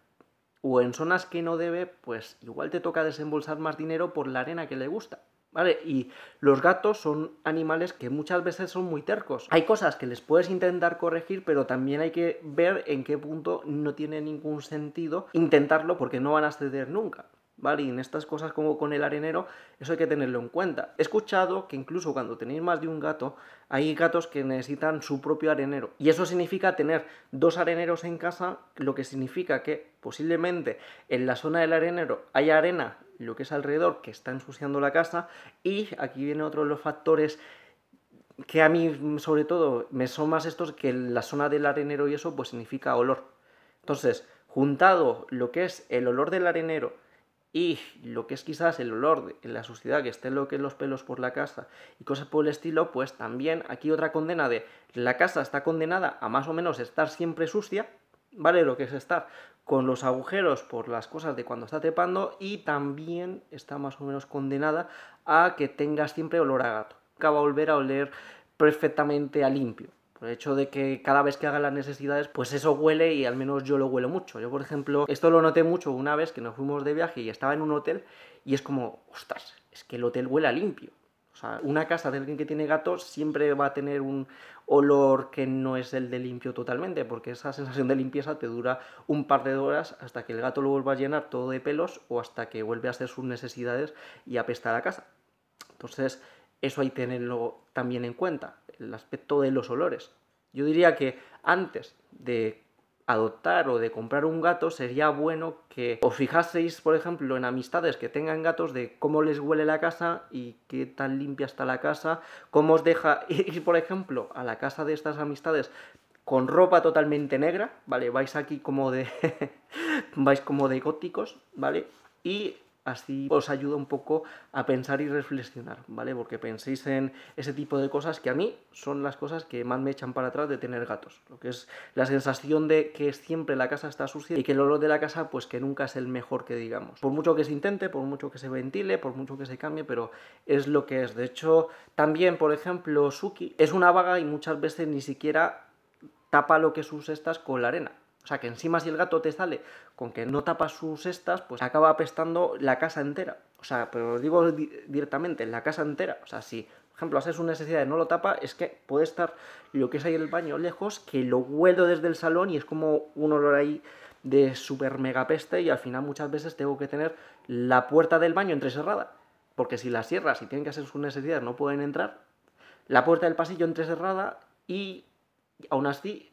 o en zonas que no debe, pues igual te toca desembolsar más dinero por la arena que le gusta, ¿vale? Y los gatos son animales que muchas veces son muy tercos. Hay cosas que les puedes intentar corregir, pero también hay que ver en qué punto no tiene ningún sentido intentarlo porque no van a ceder nunca. ¿vale? Y en estas cosas como con el arenero, eso hay que tenerlo en cuenta. He escuchado que incluso cuando tenéis más de un gato, hay gatos que necesitan su propio arenero. Y eso significa tener dos areneros en casa, lo que significa que posiblemente en la zona del arenero haya arena, lo que es alrededor, que está ensuciando la casa. Y aquí viene otro de los factores que a mí, sobre todo, me son más estos, que en la zona del arenero y eso, pues significa olor. Entonces, juntado lo que es el olor del arenero y lo que es quizás el olor de la suciedad que esté lo que es los pelos por la casa y cosas por el estilo, pues también aquí otra condena de la casa está condenada a más o menos estar siempre sucia, ¿vale? Lo que es estar con los agujeros por las cosas de cuando está trepando, y también está más o menos condenada a que tengas siempre olor a gato. Nunca va a volver a oler perfectamente a limpio. Por el hecho de que cada vez que haga las necesidades, pues eso huele, y al menos yo lo huelo mucho. Yo, por ejemplo, esto lo noté mucho una vez que nos fuimos de viaje y estaba en un hotel, y es como, ostras, es que el hotel huele a limpio. O sea, una casa de alguien que tiene gatos siempre va a tener un olor que no es el de limpio totalmente, porque esa sensación de limpieza te dura un par de horas hasta que el gato lo vuelva a llenar todo de pelos o hasta que vuelve a hacer sus necesidades y apesta la casa. Entonces, eso hay que tenerlo también en cuenta, el aspecto de los olores. Yo diría que antes de adoptar o de comprar un gato sería bueno que os fijaseis, por ejemplo, en amistades que tengan gatos, de cómo les huele la casa y qué tan limpia está la casa, cómo os deja ir, por ejemplo, a la casa de estas amistades con ropa totalmente negra, ¿vale? Vais aquí como de vais como de góticos, ¿vale? Y así os ayuda un poco a pensar y reflexionar, ¿vale? Porque penséis en ese tipo de cosas que a mí son las cosas que más me echan para atrás de tener gatos. Lo que es la sensación de que siempre la casa está sucia y que el olor de la casa, pues que nunca es el mejor que digamos. Por mucho que se intente, por mucho que se ventile, por mucho que se cambie, pero es lo que es. De hecho, también, por ejemplo, Suki es una vaga y muchas veces ni siquiera tapa lo que sus cestas con la arena. O sea, que encima si el gato te sale con que no tapas sus cestas, pues acaba apestando la casa entera. O sea, pero os digo di directamente, la casa entera. O sea, si, por ejemplo, haces una necesidad y no lo tapa, es que puede estar lo que es ahí el baño lejos, que lo huelo desde el salón y es como un olor ahí de súper mega peste, y al final muchas veces tengo que tener la puerta del baño entrecerrada. Porque si las cierras y tienen que hacer sus necesidades no pueden entrar, la puerta del pasillo entrecerrada, y aún así,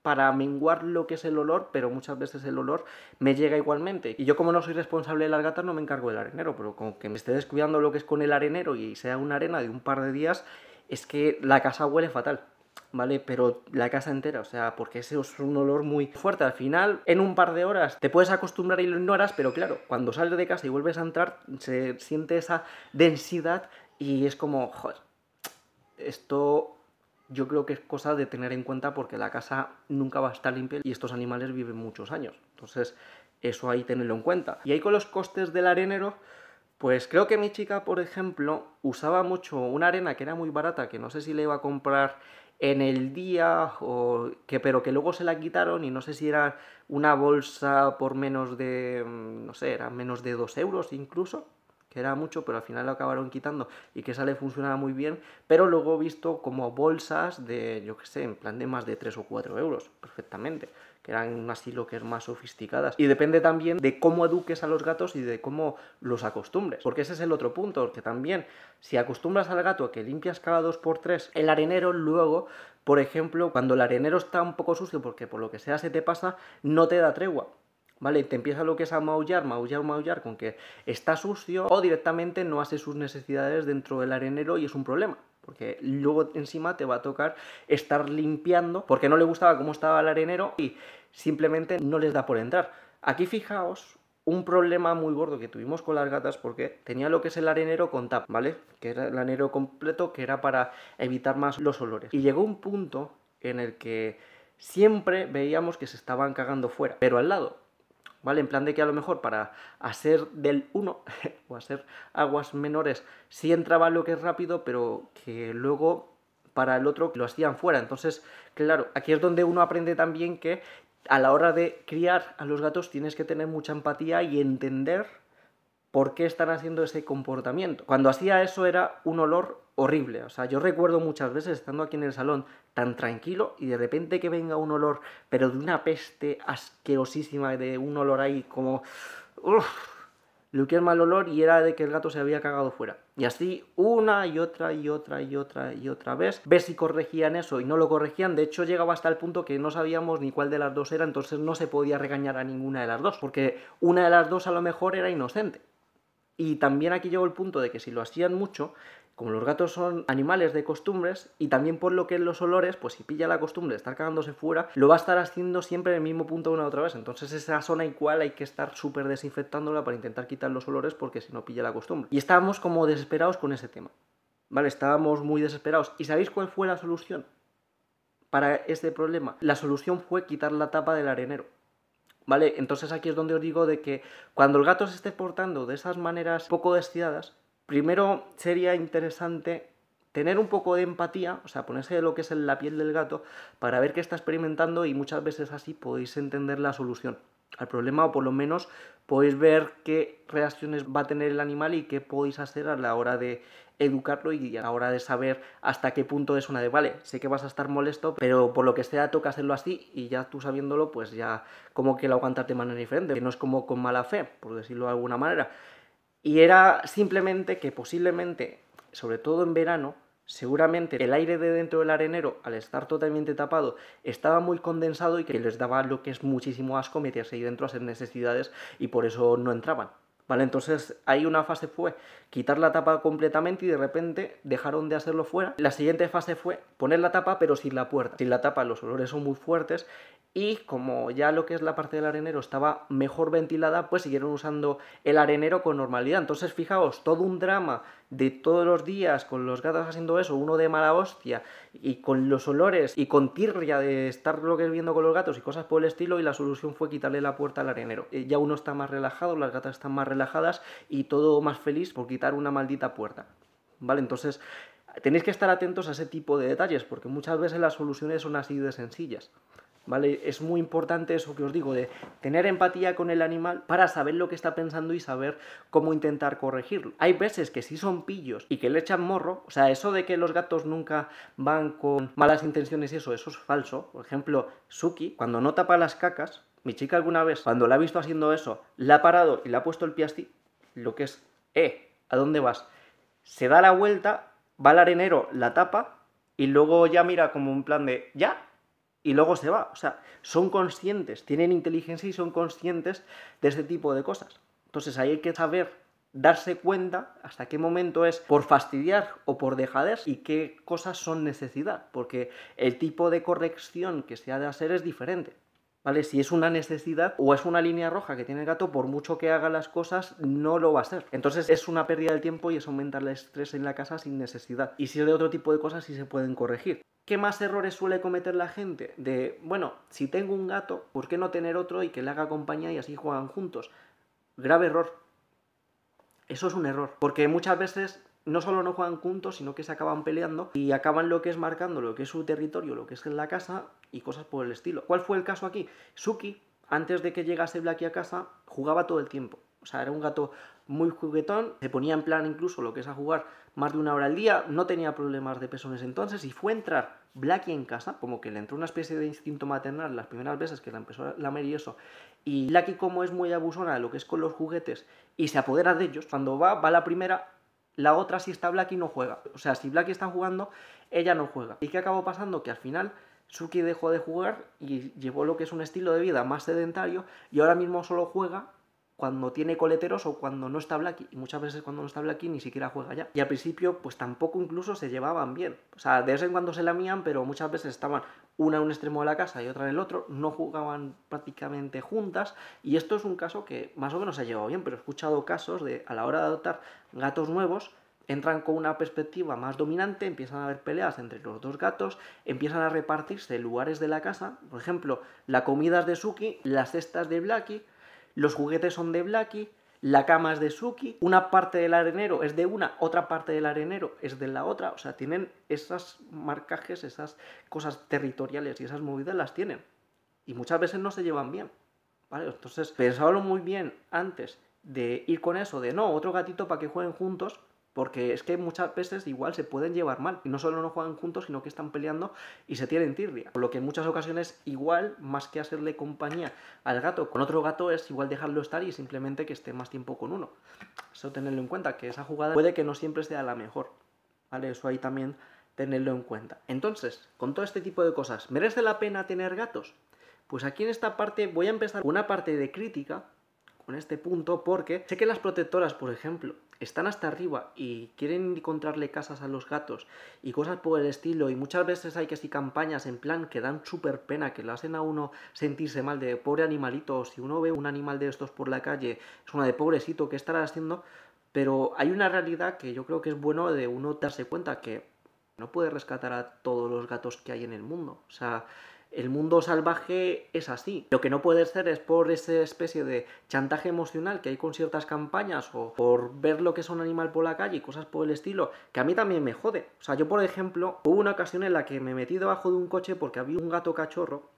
para menguar lo que es el olor, pero muchas veces el olor me llega igualmente. Y yo, como no soy responsable de las gatas, no me encargo del arenero, pero como que me esté descuidando lo que es con el arenero y sea una arena de un par de días, es que la casa huele fatal, ¿vale? Pero la casa entera, o sea, porque ese es un olor muy fuerte. Al final, en un par de horas te puedes acostumbrar y lo ignoras, pero claro, cuando sales de casa y vuelves a entrar, se siente esa densidad y es como, joder, esto yo creo que es cosa de tener en cuenta, porque la casa nunca va a estar limpia y estos animales viven muchos años. Entonces, eso hay que tenerlo en cuenta. Y ahí con los costes del arenero, pues creo que mi chica, por ejemplo, usaba mucho una arena que era muy barata, que no sé si le iba a comprar en el día, o que, pero que luego se la quitaron, y no sé si era una bolsa por menos de, no sé, era menos de dos euros incluso, que era mucho, pero al final lo acabaron quitando, y que esa le funcionaba muy bien, pero luego he visto como bolsas de, yo qué sé, en plan de más de tres o cuatro euros, perfectamente, que eran así lo que es más sofisticadas. Y depende también de cómo eduques a los gatos y de cómo los acostumbres, porque ese es el otro punto, que también, si acostumbras al gato a que limpias cada dos por tres el arenero, luego, por ejemplo, cuando el arenero está un poco sucio, porque por lo que sea se te pasa, no te da tregua, ¿vale? Te empieza lo que es a maullar, maullar, maullar con que está sucio, o directamente no hace sus necesidades dentro del arenero, y es un problema, porque luego encima te va a tocar estar limpiando porque no le gustaba cómo estaba el arenero y simplemente no les da por entrar. Aquí fijaos un problema muy gordo que tuvimos con las gatas, porque tenía lo que es el arenero con tap, ¿vale? Que era el arenero completo, que era para evitar más los olores. Y llegó un punto en el que siempre veíamos que se estaban cagando fuera, pero al lado, ¿vale? En plan de que a lo mejor para hacer del uno o hacer aguas menores sí entraba lo que es rápido, pero que luego para el otro lo hacían fuera. Entonces, claro, aquí es donde uno aprende también que a la hora de criar a los gatos tienes que tener mucha empatía y entender por qué están haciendo ese comportamiento. Cuando hacía eso era un olor horrible. O sea, yo recuerdo muchas veces estando aquí en el salón tan tranquilo y de repente que venga un olor, pero de una peste asquerosísima, de un olor ahí como, uff, le huía el mal olor y era de que el gato se había cagado fuera. Y así una y otra y otra y otra y otra vez, ver si corregían eso y no lo corregían. De hecho llegaba hasta el punto que no sabíamos ni cuál de las dos era, entonces no se podía regañar a ninguna de las dos, porque una de las dos a lo mejor era inocente. Y también aquí llegó el punto de que si lo hacían mucho, como los gatos son animales de costumbres, y también por lo que es los olores, pues si pilla la costumbre de estar cagándose fuera, lo va a estar haciendo siempre en el mismo punto una otra vez. Entonces esa zona igual hay que estar súper desinfectándola para intentar quitar los olores, porque si no pilla la costumbre. Y estábamos como desesperados con ese tema, ¿vale? Estábamos muy desesperados. ¿Y sabéis cuál fue la solución para este problema? La solución fue quitar la tapa del arenero, ¿vale? Entonces aquí es donde os digo de que cuando el gato se esté portando de esas maneras poco deseadas, primero sería interesante tener un poco de empatía, o sea, ponerse lo que es en la piel del gato para ver qué está experimentando, y muchas veces así podéis entender la solución al problema, o por lo menos podéis ver qué reacciones va a tener el animal y qué podéis hacer a la hora de educarlo y a la hora de saber hasta qué punto es una de, vale, sé que vas a estar molesto, pero por lo que sea toca hacerlo así, y ya tú sabiéndolo, pues ya como que lo aguantas de manera diferente, que no es como con mala fe, por decirlo de alguna manera. Y era simplemente que posiblemente, sobre todo en verano, seguramente el aire de dentro del arenero, al estar totalmente tapado, estaba muy condensado y que les daba lo que es muchísimo asco meterse ahí dentro a hacer necesidades, y por eso no entraban, ¿vale? Entonces ahí una fase fue quitar la tapa completamente y de repente dejaron de hacerlo fuera. La siguiente fase fue poner la tapa pero sin la puerta. Sin la tapa los olores son muy fuertes, y como ya lo que es la parte del arenero estaba mejor ventilada, pues siguieron usando el arenero con normalidad. Entonces fijaos, todo un drama de todos los días con los gatos haciendo eso, uno de mala hostia, y con los olores, y con tirria de estar lo que es viendo con los gatos y cosas por el estilo, y la solución fue quitarle la puerta al arenero. Ya uno está más relajado, las gatas están más relajadas y todo más feliz por quitar una maldita puerta, ¿vale? Entonces tenéis que estar atentos a ese tipo de detalles, porque muchas veces las soluciones son así de sencillas, ¿vale? Es muy importante eso que os digo, de tener empatía con el animal para saber lo que está pensando y saber cómo intentar corregirlo. Hay veces que sí son pillos y que le echan morro, o sea, eso de que los gatos nunca van con malas intenciones y eso, eso es falso. Por ejemplo, Suki, cuando no tapa las cacas, mi chica alguna vez, cuando la ha visto haciendo eso, la ha parado y le ha puesto el pie así, lo que es, eh, ¿a dónde vas? Se da la vuelta, va al arenero, la tapa y luego ya mira como un plan de, ya, y luego se va. O sea, son conscientes, tienen inteligencia y son conscientes de este tipo de cosas. Entonces ahí hay que saber darse cuenta hasta qué momento es por fastidiar o por dejadez y qué cosas son necesidad, porque el tipo de corrección que se ha de hacer es diferente, ¿vale? Si es una necesidad o es una línea roja que tiene el gato, por mucho que haga las cosas, no lo va a hacer. Entonces es una pérdida de tiempo y es aumentar el estrés en la casa sin necesidad. Y si es de otro tipo de cosas, sí se pueden corregir. ¿Qué más errores suele cometer la gente? De, bueno, si tengo un gato, ¿por qué no tener otro y que le haga compañía y así juegan juntos? Grave error. Eso es un error, porque muchas veces no solo no juegan juntos, sino que se acaban peleando y acaban lo que es marcando lo que es su territorio, lo que es la casa y cosas por el estilo. ¿Cuál fue el caso aquí? Suki, antes de que llegase Blacky a casa, jugaba todo el tiempo. O sea, era un gato muy juguetón, se ponía en plan incluso lo que es a jugar más de una hora al día, no tenía problemas de pezones entonces, y fue a entrar Blacky en casa, como que le entró una especie de instinto maternal las primeras veces que la empezó a lamer y eso, y Blacky, como es muy abusona de lo que es con los juguetes y se apodera de ellos, cuando va, va la primera, la otra si está Blacky no juega, o sea, si Blacky está jugando, ella no juega. ¿Y qué acabó pasando? Que al final Suki dejó de jugar y llevó lo que es un estilo de vida más sedentario, y ahora mismo solo juega cuando tiene coleteros o cuando no está Blacky, y muchas veces cuando no está Blacky ni siquiera juega ya. Y al principio pues tampoco incluso se llevaban bien, o sea, de vez en cuando se lamían, pero muchas veces estaban una en un extremo de la casa y otra en el otro, no jugaban prácticamente juntas, y esto es un caso que más o menos se ha llevado bien, pero he escuchado casos de a la hora de adoptar gatos nuevos, entran con una perspectiva más dominante, empiezan a haber peleas entre los dos gatos, empiezan a repartirse lugares de la casa, por ejemplo, la comida es de Suki, las cestas de Blacky, los juguetes son de Blacky, la cama es de Suki, una parte del arenero es de una, otra parte del arenero es de la otra. O sea, tienen esos marcajes, esas cosas territoriales y esas movidas las tienen. Y muchas veces no se llevan bien, ¿vale? Entonces, pensadlo muy bien antes de ir con eso de no, otro gatito para que jueguen juntos, porque es que muchas veces igual se pueden llevar mal, y no solo no juegan juntos, sino que están peleando y se tienen tirria. Por lo que en muchas ocasiones igual, más que hacerle compañía al gato con otro gato, es igual dejarlo estar y simplemente que esté más tiempo con uno. Eso tenerlo en cuenta, que esa jugada puede que no siempre sea la mejor, ¿vale? Eso ahí también tenerlo en cuenta. Entonces, con todo este tipo de cosas, ¿merece la pena tener gatos? Pues aquí en esta parte voy a empezar con una parte de crítica, con este punto, porque sé que las protectoras, por ejemplo, están hasta arriba y quieren encontrarle casas a los gatos y cosas por el estilo, y muchas veces hay que sí campañas en plan que dan súper pena, que lo hacen a uno sentirse mal de pobre animalito, o si uno ve un animal de estos por la calle, es una de pobrecito, ¿qué estará haciendo? Pero hay una realidad que yo creo que es bueno de uno darse cuenta, que no puede rescatar a todos los gatos que hay en el mundo, o sea, el mundo salvaje es así. Lo que no puede ser es por esa especie de chantaje emocional que hay con ciertas campañas, o por ver lo que es un animal por la calle y cosas por el estilo, que a mí también me jode. O sea, yo por ejemplo, hubo una ocasión en la que me metí debajo de un coche porque había un gato cachorro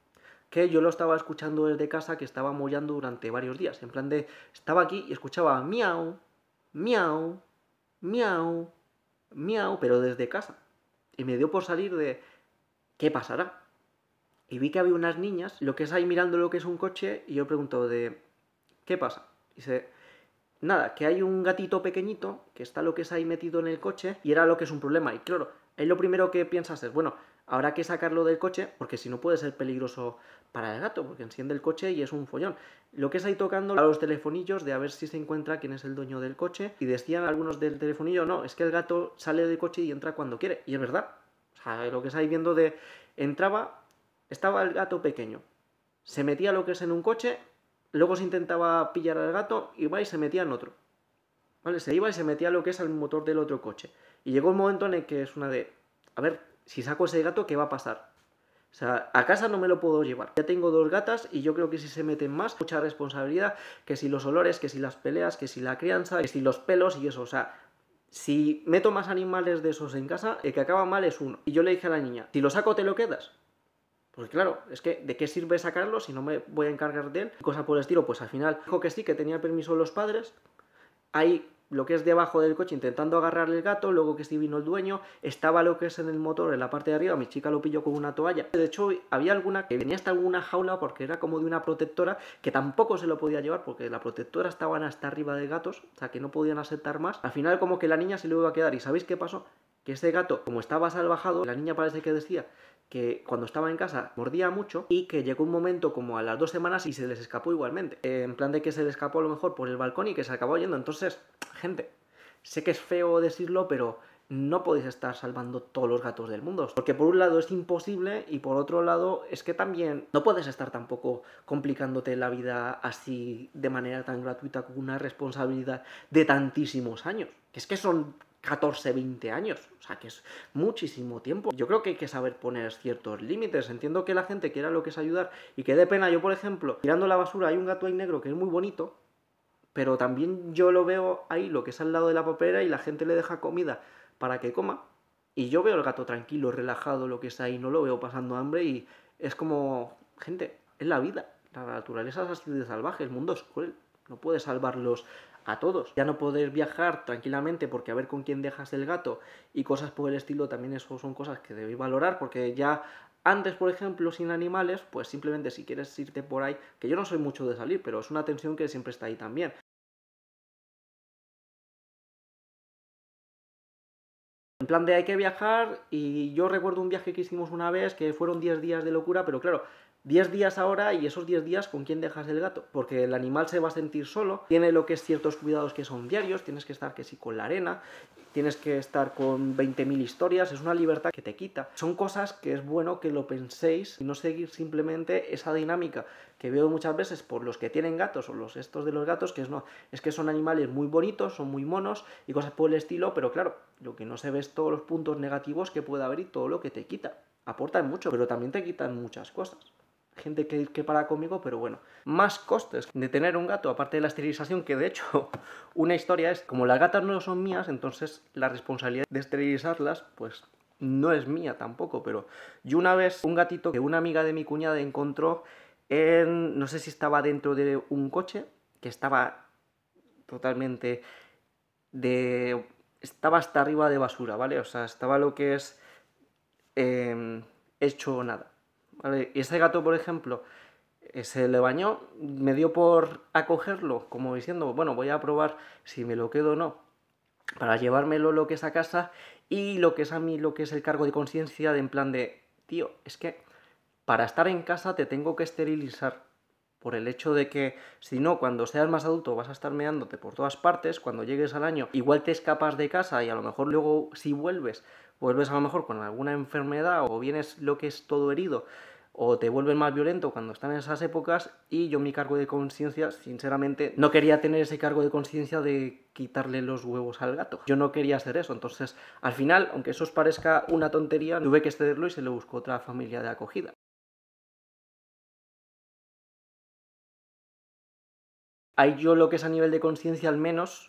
que yo lo estaba escuchando desde casa, que estaba maullando durante varios días, en plan de, estaba aquí y escuchaba miau, miau, miau, miau, pero desde casa. Y me dio por salir de, ¿qué pasará? Y vi que había unas niñas, lo que es ahí mirando lo que es un coche, y yo pregunto de, ¿qué pasa? Y dice, nada, que hay un gatito pequeñito, que está lo que es ahí metido en el coche, y era lo que es un problema. Y claro, ahí lo primero que piensas es, bueno, habrá que sacarlo del coche, porque si no puede ser peligroso para el gato, porque enciende el coche y es un follón. Lo que es ahí tocando a los telefonillos de a ver si se encuentra quién es el dueño del coche, y decían algunos del telefonillo, no, es que el gato sale del coche y entra cuando quiere. Y es verdad, o sea, lo que es ahí viendo de, entraba... Estaba el gato pequeño, se metía lo que es en un coche, luego se intentaba pillar al gato, iba y se metía en otro. ¿Vale? Se iba y se metía lo que es al motor del otro coche. Y llegó un momento en el que es una de, a ver, si saco ese gato, ¿qué va a pasar? O sea, a casa no me lo puedo llevar. Ya tengo dos gatas y yo creo que si se meten más, mucha responsabilidad, que si los olores, que si las peleas, que si la crianza, que si los pelos y eso, o sea... Si meto más animales de esos en casa, el que acaba mal es uno. Y yo le dije a la niña, si lo saco, ¿te lo quedas? Pues claro, es que ¿de qué sirve sacarlo si no me voy a encargar de él? Cosa por el estilo, pues al final dijo que sí, que tenía permiso de los padres. Ahí lo que es debajo del coche intentando agarrarle el gato, luego que sí vino el dueño, estaba lo que es en el motor en la parte de arriba, mi chica lo pilló con una toalla. De hecho, había alguna que venía hasta alguna jaula porque era como de una protectora que tampoco se lo podía llevar porque la protectora estaban hasta arriba de gatos, o sea que no podían aceptar más. Al final como que la niña se lo iba a quedar y ¿sabéis qué pasó? Que ese gato, como estaba salvajado, la niña parece que decía que cuando estaba en casa mordía mucho y que llegó un momento como a las dos semanas y se les escapó igualmente. En plan de que se le escapó a lo mejor por el balcón y que se acabó yendo. Entonces, gente, sé que es feo decirlo, pero no podéis estar salvando todos los gatos del mundo. Porque por un lado es imposible y por otro lado es que también no puedes estar tampoco complicándote la vida así de manera tan gratuita con una responsabilidad de tantísimos años. Es que son... catorce, veinte años, o sea que es muchísimo tiempo. Yo creo que hay que saber poner ciertos límites. Entiendo que la gente quiera lo que es ayudar y que dé pena. Yo, por ejemplo, tirando la basura hay un gato ahí negro que es muy bonito, pero también yo lo veo ahí, lo que es al lado de la papelera, y la gente le deja comida para que coma. Y yo veo al gato tranquilo, relajado, lo que es ahí, no lo veo pasando hambre y es como, gente, es la vida. La naturaleza es así de salvaje, el mundo es cruel, no puedes salvarlos a todos. Ya no poder viajar tranquilamente porque a ver con quién dejas el gato y cosas por el estilo, también eso son cosas que debéis valorar, porque ya antes, por ejemplo, sin animales, pues simplemente si quieres irte por ahí, que yo no soy mucho de salir, pero es una tensión que siempre está ahí también. En plan de hay que viajar, y yo recuerdo un viaje que hicimos una vez que fueron diez días de locura, pero claro, diez días ahora, y esos diez días ¿con quién dejas el gato? Porque el animal se va a sentir solo, tiene lo que es ciertos cuidados que son diarios, tienes que estar que sí con la arena, tienes que estar con veinte mil historias, es una libertad que te quita. Son cosas que es bueno que lo penséis y no seguir simplemente esa dinámica que veo muchas veces por los que tienen gatos o los estos de los gatos, que es no, es que son animales muy bonitos, son muy monos y cosas por el estilo, pero claro, lo que no se ve es todos los puntos negativos que puede haber y todo lo que te quita. Aportan mucho, pero también te quitan muchas cosas. Gente que, que para conmigo, pero bueno, más costes de tener un gato, aparte de la esterilización, que de hecho una historia es, como las gatas no son mías, entonces la responsabilidad de esterilizarlas pues no es mía tampoco, pero yo una vez un gatito que una amiga de mi cuñada encontró en, no sé si estaba dentro de un coche, que estaba totalmente de estaba hasta arriba de basura, ¿vale? O sea, estaba lo que es eh, hecho o nada, ¿vale? Y ese gato, por ejemplo, eh, se le bañó, me dio por acogerlo, como diciendo, bueno, voy a probar si me lo quedo o no, para llevármelo lo que es a casa, y lo que es a mí, lo que es el cargo de conciencia, de en plan de, tío, es que para estar en casa te tengo que esterilizar, por el hecho de que, si no, cuando seas más adulto vas a estar meándote por todas partes, cuando llegues al año igual te escapas de casa y a lo mejor luego si vuelves, vuelves a lo mejor con alguna enfermedad o vienes lo que es todo herido, o te vuelven más violento cuando están en esas épocas, y yo mi cargo de conciencia, sinceramente, no quería tener ese cargo de conciencia de quitarle los huevos al gato. Yo no quería hacer eso, entonces, al final, aunque eso os parezca una tontería, tuve que cederlo y se lo buscó otra familia de acogida. Ahí yo lo que es a nivel de conciencia al menos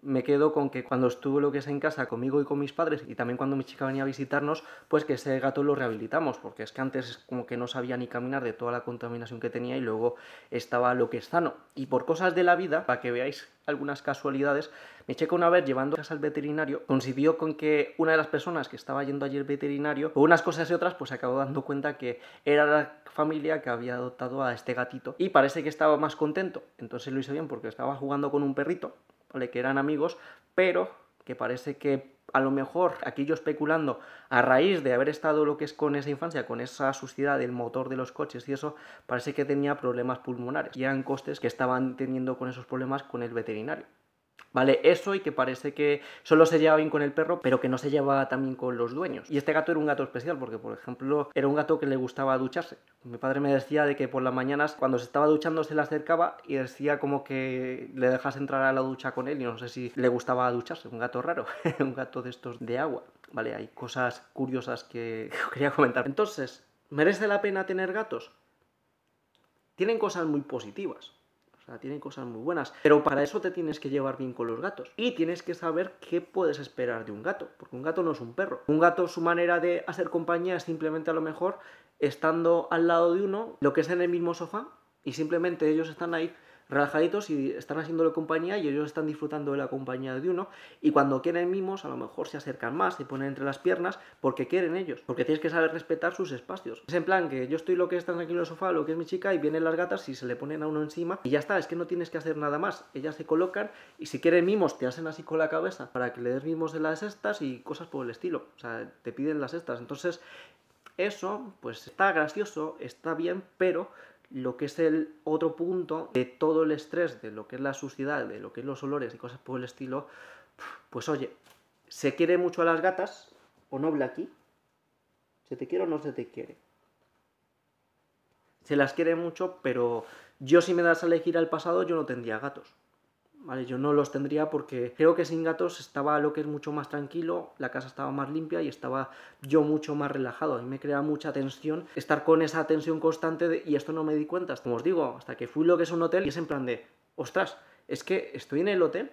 me quedo con que cuando estuvo lo que es en casa conmigo y con mis padres, y también cuando mi chica venía a visitarnos, pues que ese gato lo rehabilitamos, porque es que antes como que no sabía ni caminar de toda la contaminación que tenía, y luego estaba lo que es sano. Y por cosas de la vida, para que veáis algunas casualidades, me checa una vez llevando a casa al veterinario, coincidió con que una de las personas que estaba yendo allí al veterinario, por unas cosas y otras, pues acabó dando cuenta que era la familia que había adoptado a este gatito, y parece que estaba más contento, entonces lo hice bien porque estaba jugando con un perrito, ¿vale? Que eran amigos, pero que parece que a lo mejor, aquí yo especulando, a raíz de haber estado lo que es con esa infancia, con esa suciedad del motor de los coches y eso, parece que tenía problemas pulmonares, y eran costes que estaban teniendo con esos problemas con el veterinario, ¿vale? Eso, y que parece que solo se llevaba bien con el perro, pero que no se llevaba también con los dueños. Y este gato era un gato especial, porque por ejemplo, era un gato que le gustaba ducharse. Mi padre me decía de que por las mañanas, cuando se estaba duchando, se le acercaba y decía como que le dejase entrar a la ducha con él, y no sé si le gustaba ducharse, un gato raro, un gato de estos de agua, ¿vale? Hay cosas curiosas que quería comentar. Entonces, ¿merece la pena tener gatos? Tienen cosas muy positivas, o sea, tienen cosas muy buenas, pero para eso te tienes que llevar bien con los gatos, y tienes que saber qué puedes esperar de un gato, porque un gato no es un perro. Un gato, su manera de hacer compañía es simplemente a lo mejor estando al lado de uno, lo que es en el mismo sofá, y simplemente ellos están ahí relajaditos y están haciéndole compañía, y ellos están disfrutando de la compañía de uno, y cuando quieren mimos a lo mejor se acercan más, se ponen entre las piernas porque quieren ellos, porque tienes que saber respetar sus espacios. Es en plan que yo estoy lo que están aquí en el sofá, lo que es mi chica, y vienen las gatas y se le ponen a uno encima y ya está, es que no tienes que hacer nada más, ellas se colocan y si quieren mimos te hacen así con la cabeza para que le des mimos de las cestas y cosas por el estilo, o sea, te piden las cestas. Entonces eso pues está gracioso, está bien, pero lo que es el otro punto de todo el estrés, de lo que es la suciedad, de lo que es los olores y cosas por el estilo, pues oye, se quiere mucho a las gatas, o no, Blacky, se te quiere o no se te quiere, se las quiere mucho, pero yo si me das a elegir al pasado yo no tendría gatos, ¿vale? Yo no los tendría porque creo que sin gatos estaba lo que es mucho más tranquilo, la casa estaba más limpia y estaba yo mucho más relajado. A mí me crea mucha tensión estar con esa tensión constante de, y esto no me di cuenta, como os digo, hasta que fui lo que es un hotel y es en plan de, ostras, es que estoy en el hotel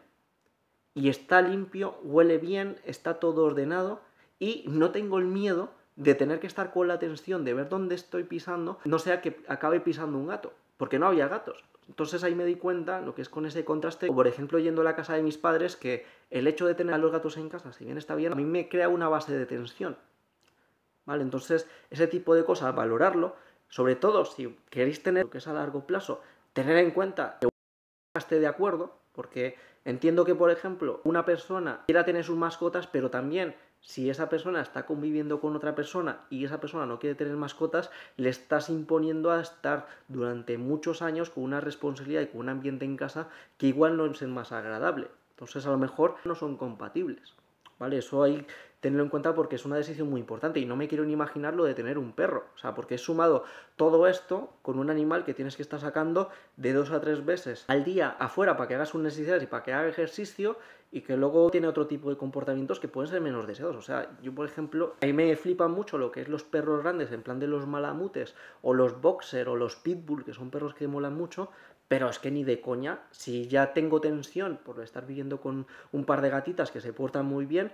y está limpio, huele bien, está todo ordenado y no tengo el miedo de tener que estar con la tensión de ver dónde estoy pisando, no sea que acabe pisando un gato, porque no había gatos. Entonces ahí me di cuenta lo que es con ese contraste, o por ejemplo yendo a la casa de mis padres, que el hecho de tener a los gatos en casa, si bien está bien, a mí me crea una base de tensión, ¿vale? Entonces ese tipo de cosas, valorarlo, sobre todo si queréis tener lo que es a largo plazo, tener en cuenta que esté de acuerdo, porque entiendo que por ejemplo una persona quiera tener sus mascotas, pero también si esa persona está conviviendo con otra persona y esa persona no quiere tener mascotas, le estás imponiendo a estar durante muchos años con una responsabilidad y con un ambiente en casa que igual no es el más agradable. Entonces a lo mejor no son compatibles, ¿vale? Eso hay tenerlo en cuenta porque es una decisión muy importante y no me quiero ni imaginar lo de tener un perro. O sea, porque he sumado todo esto con un animal que tienes que estar sacando de dos a tres veces al día afuera para que hagas sus necesidades y para que haga ejercicio, y que luego tiene otro tipo de comportamientos que pueden ser menos deseados. O sea, yo por ejemplo, a mí me flipan mucho lo que es los perros grandes, en plan de los malamutes, o los boxer, o los pitbull, que son perros que molan mucho, pero es que ni de coña, si ya tengo tensión por estar viviendo con un par de gatitas que se portan muy bien,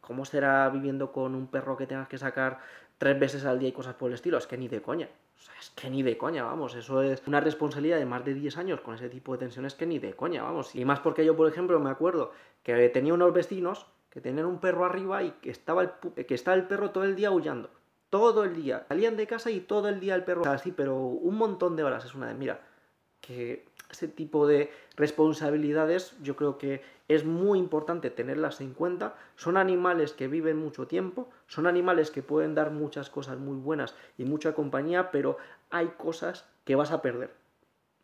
¿cómo será viviendo con un perro que tengas que sacar tres veces al día y cosas por el estilo? Es que ni de coña. O sea, es que ni de coña, vamos, eso es una responsabilidad de más de diez años con ese tipo de tensiones que ni de coña, vamos. Y más porque yo, por ejemplo, me acuerdo que tenía unos vecinos que tenían un perro arriba y que estaba el, pu que estaba el perro todo el día aullando. Todo el día. Salían de casa y todo el día el perro así, pero un montón de horas. Es una de, mira, que ese tipo de responsabilidades yo creo que es muy importante tenerlas en cuenta. Son animales que viven mucho tiempo, son animales que pueden dar muchas cosas muy buenas y mucha compañía, pero hay cosas que vas a perder.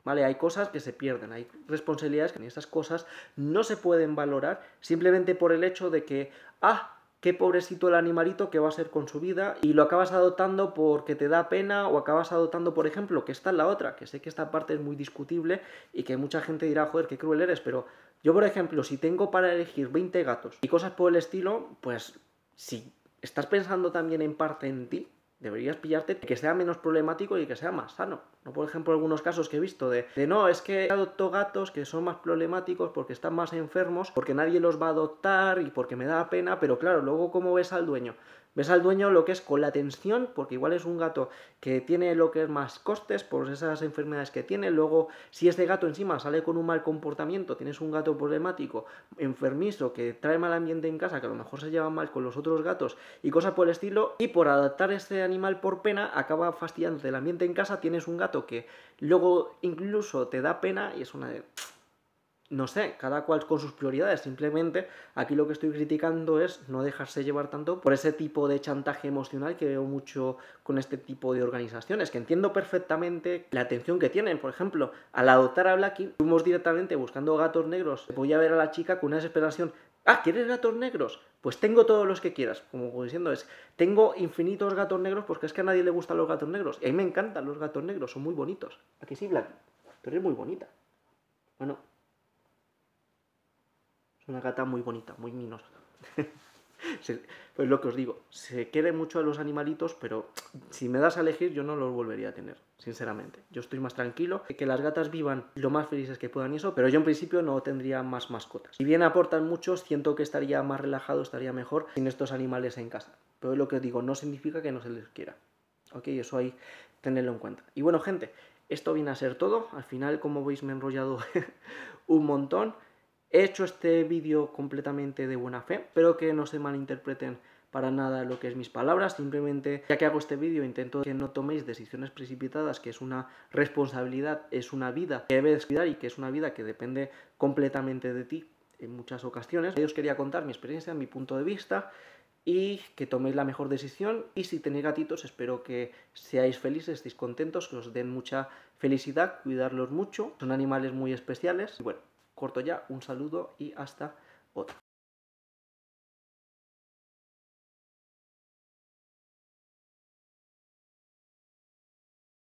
¿Vale? Hay cosas que se pierden, hay responsabilidades que en esas cosas no se pueden valorar simplemente por el hecho de que, ah, qué pobrecito el animalito que va a ser con su vida, y lo acabas adoptando porque te da pena, o acabas adoptando, por ejemplo, que esta es la otra, que sé que esta parte es muy discutible y que mucha gente dirá, joder, qué cruel eres, pero yo, por ejemplo, si tengo para elegir veinte gatos y cosas por el estilo, pues si estás pensando también en parte en ti, deberías pillarte que sea menos problemático y que sea más sano. No, por ejemplo, algunos casos que he visto de, de no, es que adopto gatos que son más problemáticos porque están más enfermos, porque nadie los va a adoptar y porque me da pena, pero claro, luego cómo ves al dueño. Ves al dueño lo que es con la tensión, porque igual es un gato que tiene lo que es más costes por esas enfermedades que tiene. Luego, si este gato encima sale con un mal comportamiento, tienes un gato problemático, enfermizo, que trae mal ambiente en casa, que a lo mejor se lleva mal con los otros gatos y cosas por el estilo, y por adaptar este animal por pena acaba fastidiándote el ambiente en casa, tienes un gato que luego incluso te da pena y es una de... No sé, cada cual con sus prioridades. Simplemente aquí lo que estoy criticando es no dejarse llevar tanto por ese tipo de chantaje emocional que veo mucho con este tipo de organizaciones, que entiendo perfectamente la atención que tienen. Por ejemplo, al adoptar a Blackie, fuimos directamente buscando gatos negros. Voy a ver a la chica con una desesperación. Ah, ¿quieres gatos negros? Pues tengo todos los que quieras. Como diciendo es, tengo infinitos gatos negros porque es que a nadie le gustan los gatos negros. A mí me encantan los gatos negros, son muy bonitos. ¿A que sí, Blackie? Tú eres muy bonita. Bueno... Una gata muy bonita, muy mimosa. Pues lo que os digo, se quiere mucho a los animalitos, pero si me das a elegir yo no los volvería a tener, sinceramente. Yo estoy más tranquilo, que las gatas vivan lo más felices que puedan y eso, pero yo en principio no tendría más mascotas. Si bien aportan muchos, siento que estaría más relajado, estaría mejor sin estos animales en casa. Pero lo que os digo, no significa que no se les quiera. Ok, eso hay tenerlo en cuenta. Y bueno, gente, esto viene a ser todo. Al final, como veis, me he enrollado un montón. He hecho este vídeo completamente de buena fe, espero que no se malinterpreten para nada lo que es mis palabras, simplemente ya que hago este vídeo intento que no toméis decisiones precipitadas, que es una responsabilidad, es una vida que debes cuidar y que es una vida que depende completamente de ti en muchas ocasiones. Yo os quería contar mi experiencia, mi punto de vista y que toméis la mejor decisión, y si tenéis gatitos espero que seáis felices, estéis contentos, que os den mucha felicidad, cuidarlos mucho, son animales muy especiales y bueno. Corto ya, un saludo y hasta otra.